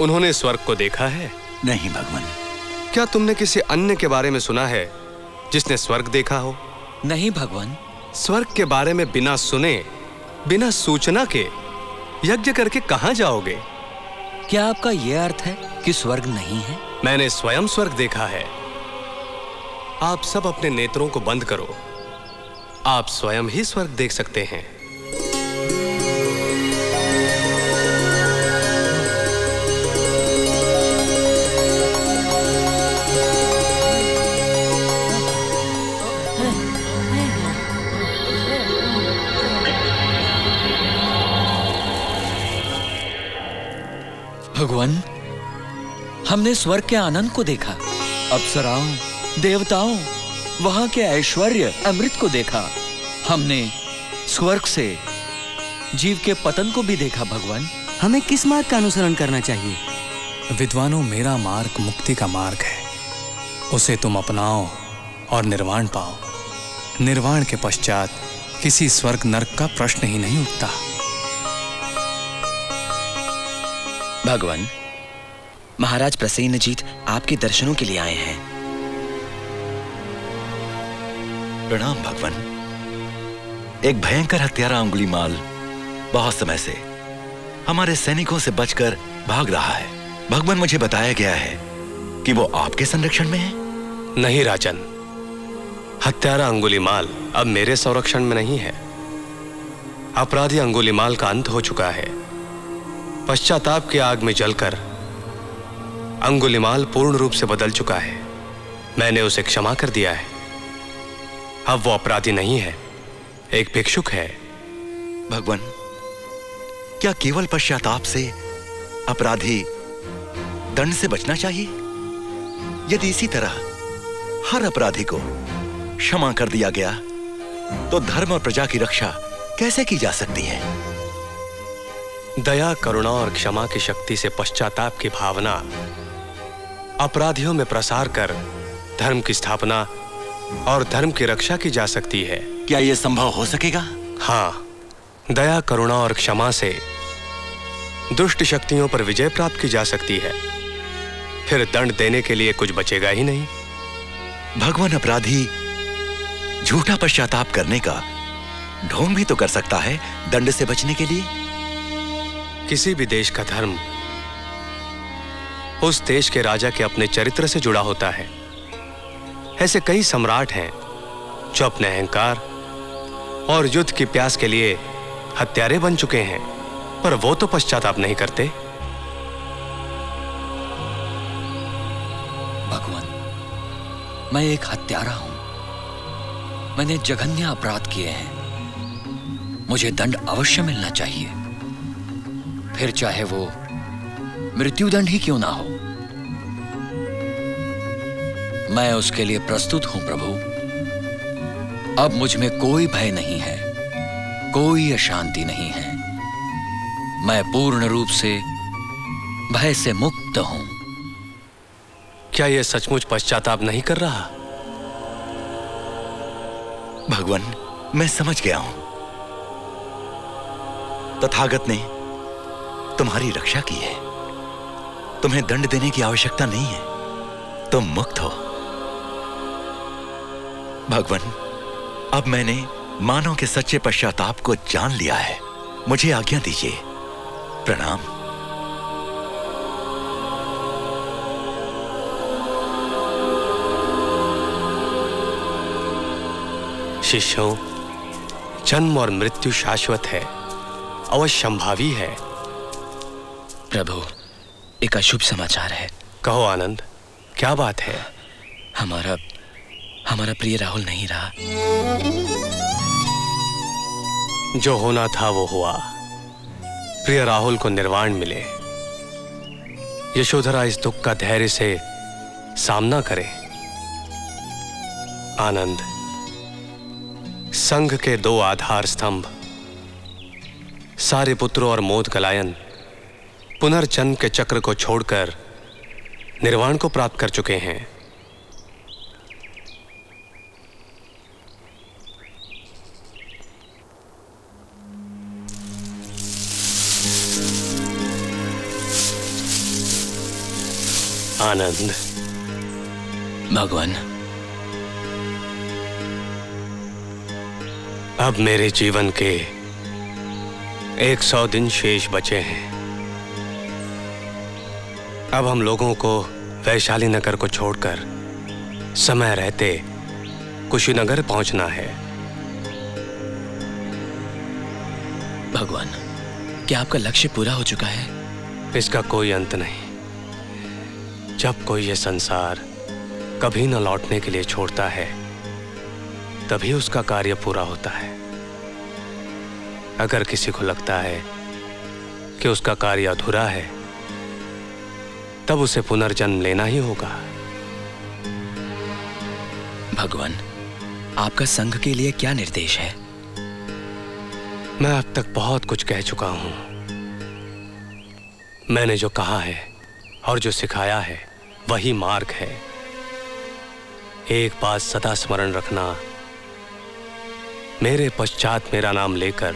उन्होंने स्वर्ग को देखा है? नहीं भगवान। क्या तुमने किसी अन्य के बारे में सुना है जिसने स्वर्ग देखा हो? नहीं भगवान। स्वर्ग के बारे में बिना सुने, बिना सूचना के यज्ञ करके कहाँ जाओगे? क्या आपका यह अर्थ है कि स्वर्ग नहीं है? मैंने स्वयं स्वर्ग देखा है। आप सब अपने नेत्रों को बंद करो, आप स्वयं ही स्वर्ग देख सकते हैं। भगवान, हमने स्वर्ग के आनंद को देखा, अप्सराओं, देवताओं, वहां के ऐश्वर्य अमृत को देखा, हमने स्वर्ग से जीव के पतन को भी देखा। भगवान, हमें किस मार्ग का अनुसरण करना चाहिए? विद्वानों, मेरा मार्ग मुक्ति का मार्ग है, उसे तुम अपनाओ और निर्वाण पाओ। निर्वाण के पश्चात किसी स्वर्ग नरक का प्रश्न ही नहीं उठता। भगवान, महाराज प्रसेनजीत आपके दर्शनों के लिए आए हैं। प्रणाम भगवान। एक भयंकर हत्यारा अंगुलिमाल बहुत समय से हमारे सैनिकों से बचकर भाग रहा है। भगवान, मुझे बताया गया है कि वो आपके संरक्षण में है। नहीं राजन, हत्यारा अंगुलिमाल अब मेरे संरक्षण में नहीं है। अपराधी अंगुलिमाल का अंत हो चुका है। पश्चाताप की आग में जलकर अंगुलिमाल पूर्ण रूप से बदल चुका है। मैंने उसे क्षमा कर दिया है। अब वो अपराधी नहीं है, एक भिक्षुक है। भगवान, क्या केवल पश्चाताप से अपराधी दंड से बचना चाहिए? यदि इसी तरह हर अपराधी को क्षमा कर दिया गया तो धर्म और प्रजा की रक्षा कैसे की जा सकती है? दया, करुणा और क्षमा की शक्ति से पश्चाताप की भावना अपराधियों में प्रसार कर धर्म की स्थापना और धर्म की रक्षा की जा सकती है। क्या यह संभव हो सकेगा? हाँ, दया, करुणा और क्षमा से दुष्ट शक्तियों पर विजय प्राप्त की जा सकती है। फिर दंड देने के लिए कुछ बचेगा ही नहीं। भगवान, अपराधी झूठा पश्चाताप करने का ढोंग भी तो कर सकता है दंड से बचने के लिए। किसी भी देश का धर्म उस देश के राजा के अपने चरित्र से जुड़ा होता है। ऐसे कई सम्राट हैं जो अपने अहंकार और युद्ध की प्यास के लिए हत्यारे बन चुके हैं, पर वो तो पश्चाताप नहीं करते। भगवान, मैं एक हत्यारा हूं। मैंने जघन्य अपराध किए हैं। मुझे दंड अवश्य मिलना चाहिए, फिर चाहे वो मृत्युदंड ही क्यों ना हो। मैं उसके लिए प्रस्तुत हूं प्रभु। अब मुझ में कोई भय नहीं है, कोई अशांति नहीं है। मैं पूर्ण रूप से भय से मुक्त हूं। क्या यह सचमुच पश्चाताप नहीं कर रहा? भगवान, मैं समझ गया हूं। तथागत ने तुम्हारी रक्षा की है। तुम्हें दंड देने की आवश्यकता नहीं है, तुम मुक्त हो। भगवान, अब मैंने मानव के सच्चे पश्चाताप को जान लिया है। मुझे आज्ञा दीजिए। प्रणाम। शिष्यों, जन्म और मृत्यु शाश्वत है, अवश्यंभावी है। प्रभु, एक अशुभ समाचार है। कहो आनंद, क्या बात है? हमारा हमारा प्रिय राहुल नहीं रहा। जो होना था वो हुआ। प्रिय राहुल को निर्वाण मिले। यशोधरा इस दुख का धैर्य से सामना करे। आनंद, संघ के दो आधार स्तंभ सारिपुत्र और मौद्गल्यायन पुनर्जन्म के चक्र को छोड़कर निर्वाण को प्राप्त कर चुके हैं। आनंद। भगवान, अब मेरे जीवन के एक सौ दिन शेष बचे हैं। अब हम लोगों को वैशाली नगर को छोड़कर समय रहते कुशीनगर पहुंचना है। भगवान, क्या आपका लक्ष्य पूरा हो चुका है? इसका कोई अंत नहीं। जब कोई ये संसार कभी न लौटने के लिए छोड़ता है, तभी उसका कार्य पूरा होता है। अगर किसी को लगता है कि उसका कार्य अधूरा है, तब उसे पुनर्जन्म लेना ही होगा। भगवान, आपका संघ के लिए क्या निर्देश है? मैं अब तक बहुत कुछ कह चुका हूं। मैंने जो कहा है और जो सिखाया है वही मार्ग है। एक बात सदा स्मरण रखना, मेरे पश्चात मेरा नाम लेकर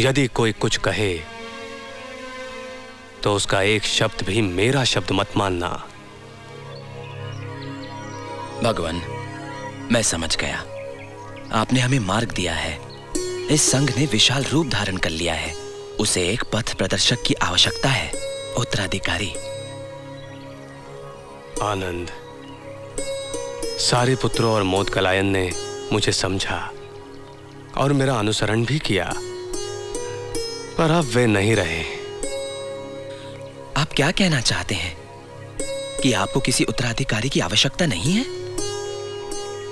यदि कोई कुछ कहे तो उसका एक शब्द भी मेरा शब्द मत मानना। भगवान, मैं समझ गया। आपने हमें मार्ग दिया है। इस संघ ने विशाल रूप धारण कर लिया है, उसे एक पथ प्रदर्शक की आवश्यकता है। उत्तराधिकारी आनंद, सारे पुत्रों और मौद्गल्यायन ने मुझे समझा और मेरा अनुसरण भी किया, पर अब वे नहीं रहे। आप क्या कहना चाहते हैं कि आपको किसी उत्तराधिकारी की आवश्यकता नहीं है?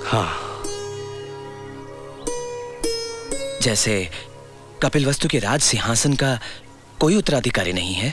हाँ, जैसे कपिलवस्तु के राज सिंहासन का कोई उत्तराधिकारी नहीं है।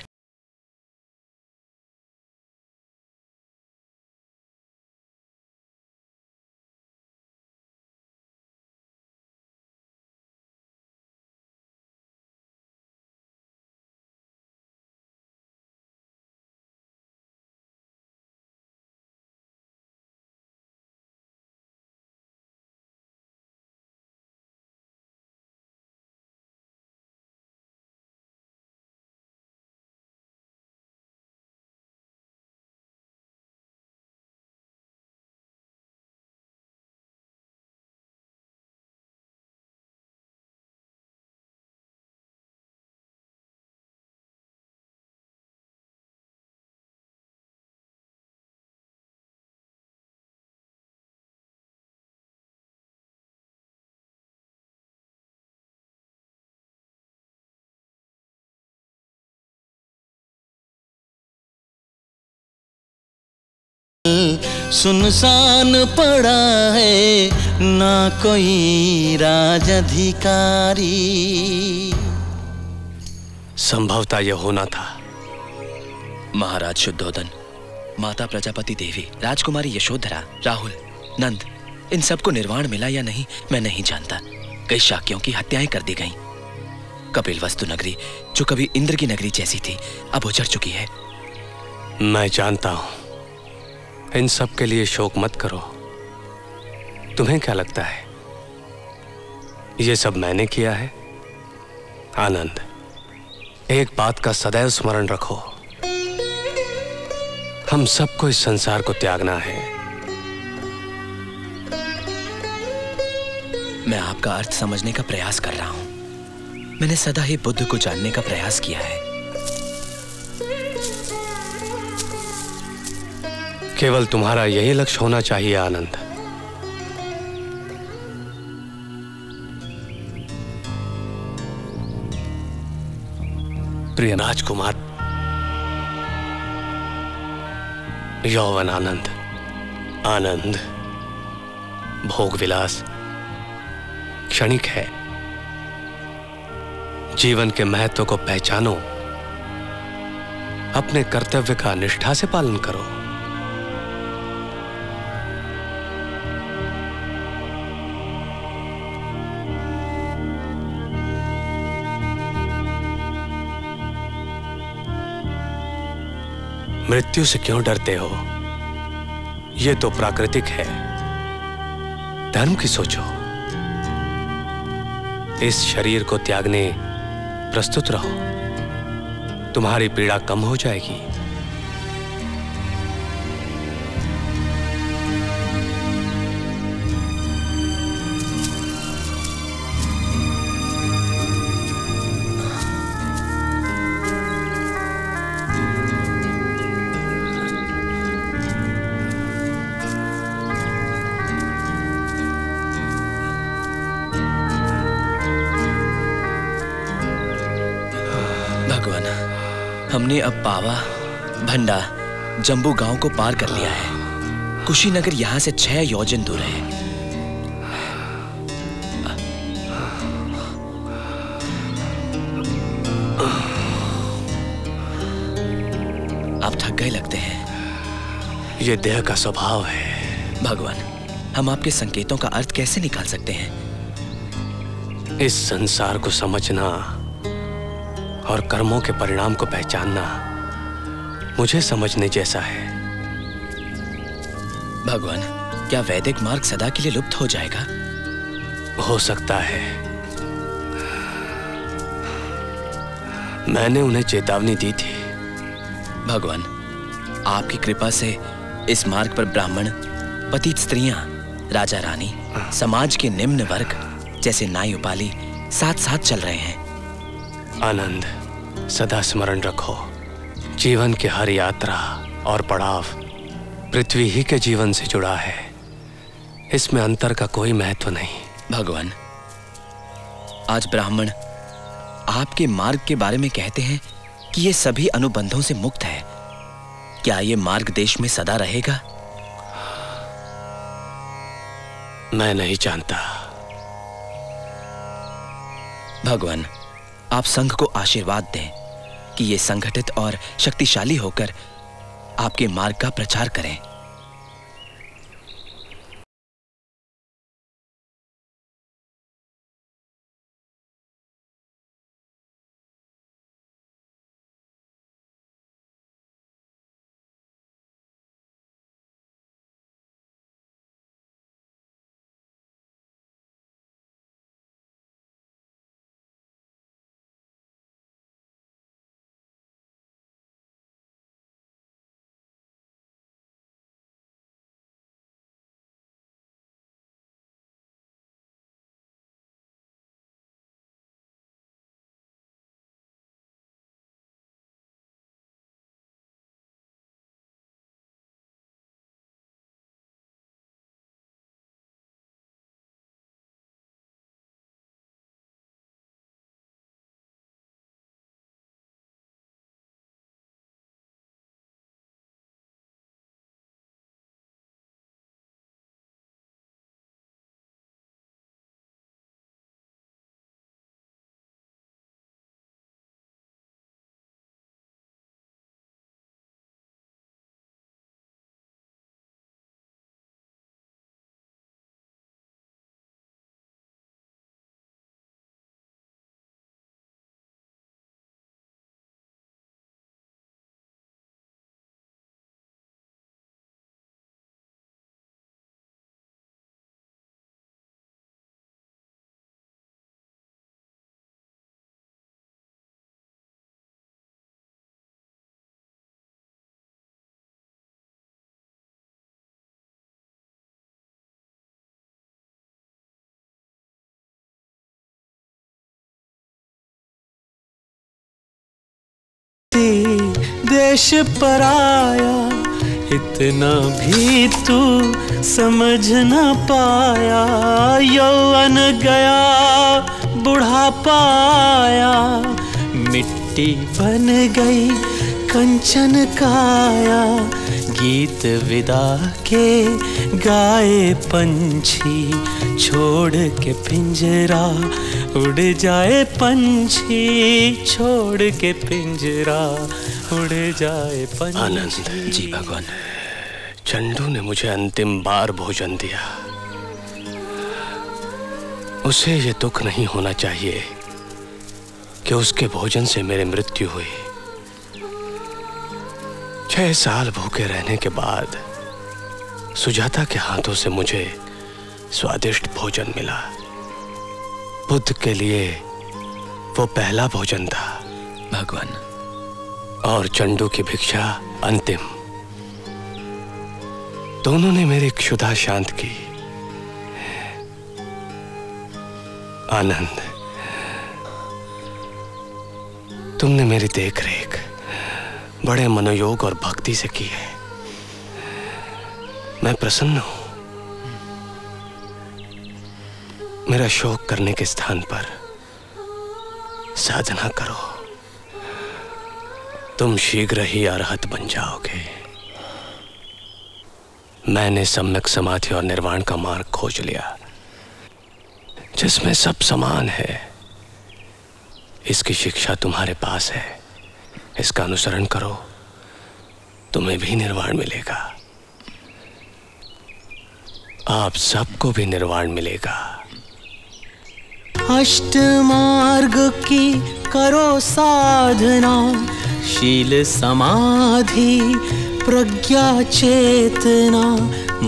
सुनसान पड़ा है, ना कोई राज अधिकारी। संभवतः यह होना था। महाराज शुद्धोधन, माता प्रजापति देवी, राजकुमारी यशोधरा, राहुल, नंद, इन सबको निर्वाण मिला या नहीं मैं नहीं जानता। कई शाकियों की हत्याएं कर दी गईं। कपिलवस्तु नगरी जो कभी इंद्र की नगरी जैसी थी अब उजड़ चुकी है। मैं जानता हूं। इन सब के लिए शोक मत करो। तुम्हें क्या लगता है ये सब मैंने किया है? आनंद, एक बात का सदैव स्मरण रखो, हम सबको इस संसार को त्यागना है। मैं आपका अर्थ समझने का प्रयास कर रहा हूं। मैंने सदा ही बुद्ध को जानने का प्रयास किया है। केवल तुम्हारा यही लक्ष्य होना चाहिए आनंद। प्रिय राजकुमार यौवन आनंद, आनंद भोग विलास क्षणिक है। जीवन के महत्व को पहचानो, अपने कर्तव्य का निष्ठा से पालन करो। मृत्यु से क्यों डरते हो? यह तो प्राकृतिक है। धर्म की सोचो, इस शरीर को त्यागने प्रस्तुत रहो, तुम्हारी पीड़ा कम हो जाएगी। हमने अब पावा, भंडा, जम्बू गांव को पार कर लिया है। कुशीनगर यहाँ से छह योजन दूर है। अब कहीं लगते हैं। ये देह का स्वभाव है। भगवान, हम आपके संकेतों का अर्थ कैसे निकाल सकते हैं? इस संसार को समझना और कर्मों के परिणाम को पहचानना मुझे समझने जैसा है। भगवान, क्या वैदिक मार्ग सदा के लिए लुप्त हो जाएगा? हो सकता है। मैंने उन्हें चेतावनी दी थी। भगवान, आपकी कृपा से इस मार्ग पर ब्राह्मण, पतित स्त्रियां, राजा रानी, समाज के निम्न वर्ग जैसे नाई उपाली साथ साथ चल रहे हैं। आनंद, सदा स्मरण रखो, जीवन की हर यात्रा और पड़ाव पृथ्वी ही के जीवन से जुड़ा है। इसमें अंतर का कोई महत्व नहीं। भगवान, आज ब्राह्मण आपके मार्ग के बारे में कहते हैं कि ये सभी अनुबंधों से मुक्त है। क्या ये मार्ग देश में सदा रहेगा? मैं नहीं जानता। भगवान, आप संघ को आशीर्वाद दें कि ये संगठित और शक्तिशाली होकर आपके मार्ग का प्रचार करें। देश पराया इतना भी तू समझ न पाया। यौवन गया बुढ़ापा आया, मिट्टी बन गई कंचन काया। गीत विदा के गाए पंछी, छोड़ के पिंजरा उड़ जाए पंछी, छोड़ के पिंजरा उड़ जाए पंछी। आनंद जी, भगवान, चंडू ने मुझे अंतिम बार भोजन दिया। उसे ये दुख नहीं होना चाहिए कि उसके भोजन से मेरी मृत्यु हुई। छह साल भूखे रहने के बाद सुजाता के हाथों से मुझे स्वादिष्ट भोजन मिला। बुद्ध के लिए वो पहला भोजन था। भगवान, और चंडू की भिक्षा अंतिम। दोनों ने मेरी क्षुधा शांत की। आनंद, तुमने मेरी देखरेख बड़े मनोयोग और भक्ति से की है। मैं प्रसन्न हूं। मेरा शोक करने के स्थान पर साधना करो, तुम शीघ्र ही अरहत बन जाओगे। मैंने सम्यक समाधि और निर्वाण का मार्ग खोज लिया, जिसमें सब समान है। इसकी शिक्षा तुम्हारे पास है, इसका अनुसरण करो तुम्हें भी निर्वाण मिलेगा, आप सबको भी निर्वाण मिलेगा। अष्ट मार्ग की करो साधना, शील समाधि प्रज्ञा चेतना,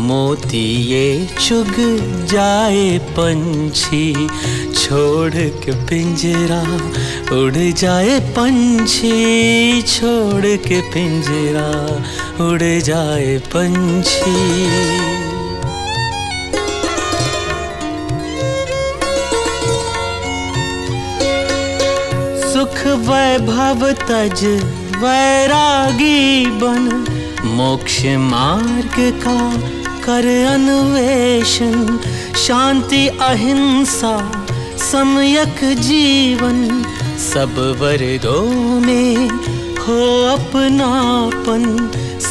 मोती ये चुग जाए पंछी, छोड़ के पिंजरा उड़ जाए पंछी, छोड़ के पिंजरा उड़ जाए पंछी। वैभव तज वैरागी बन, मोक्ष मार्ग का कर अन्वेषण, शांति अहिंसा सम्यक जीवन, सब वर्गों में हो अपनापन,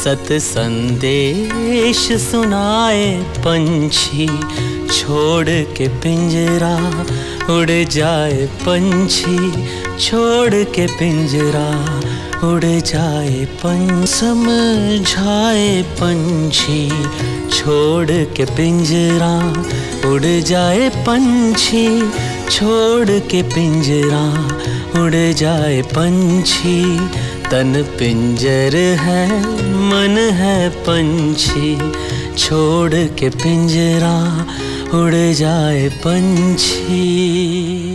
सत संदेश सुनाए पंछी, छोड़ के पिंजरा उड़ जाए पंछी, छोड़ के पिंजरा उड़ जाए पंछी, समझाए पंछी, छोड़ के पिंजरा उड़ जाए पंछी, छोड़ के पिंजरा उड़ जाए पंछी। तन पिंजर है मन है पंछी, छोड़ के पिंजरा उड़ जाए पंछी।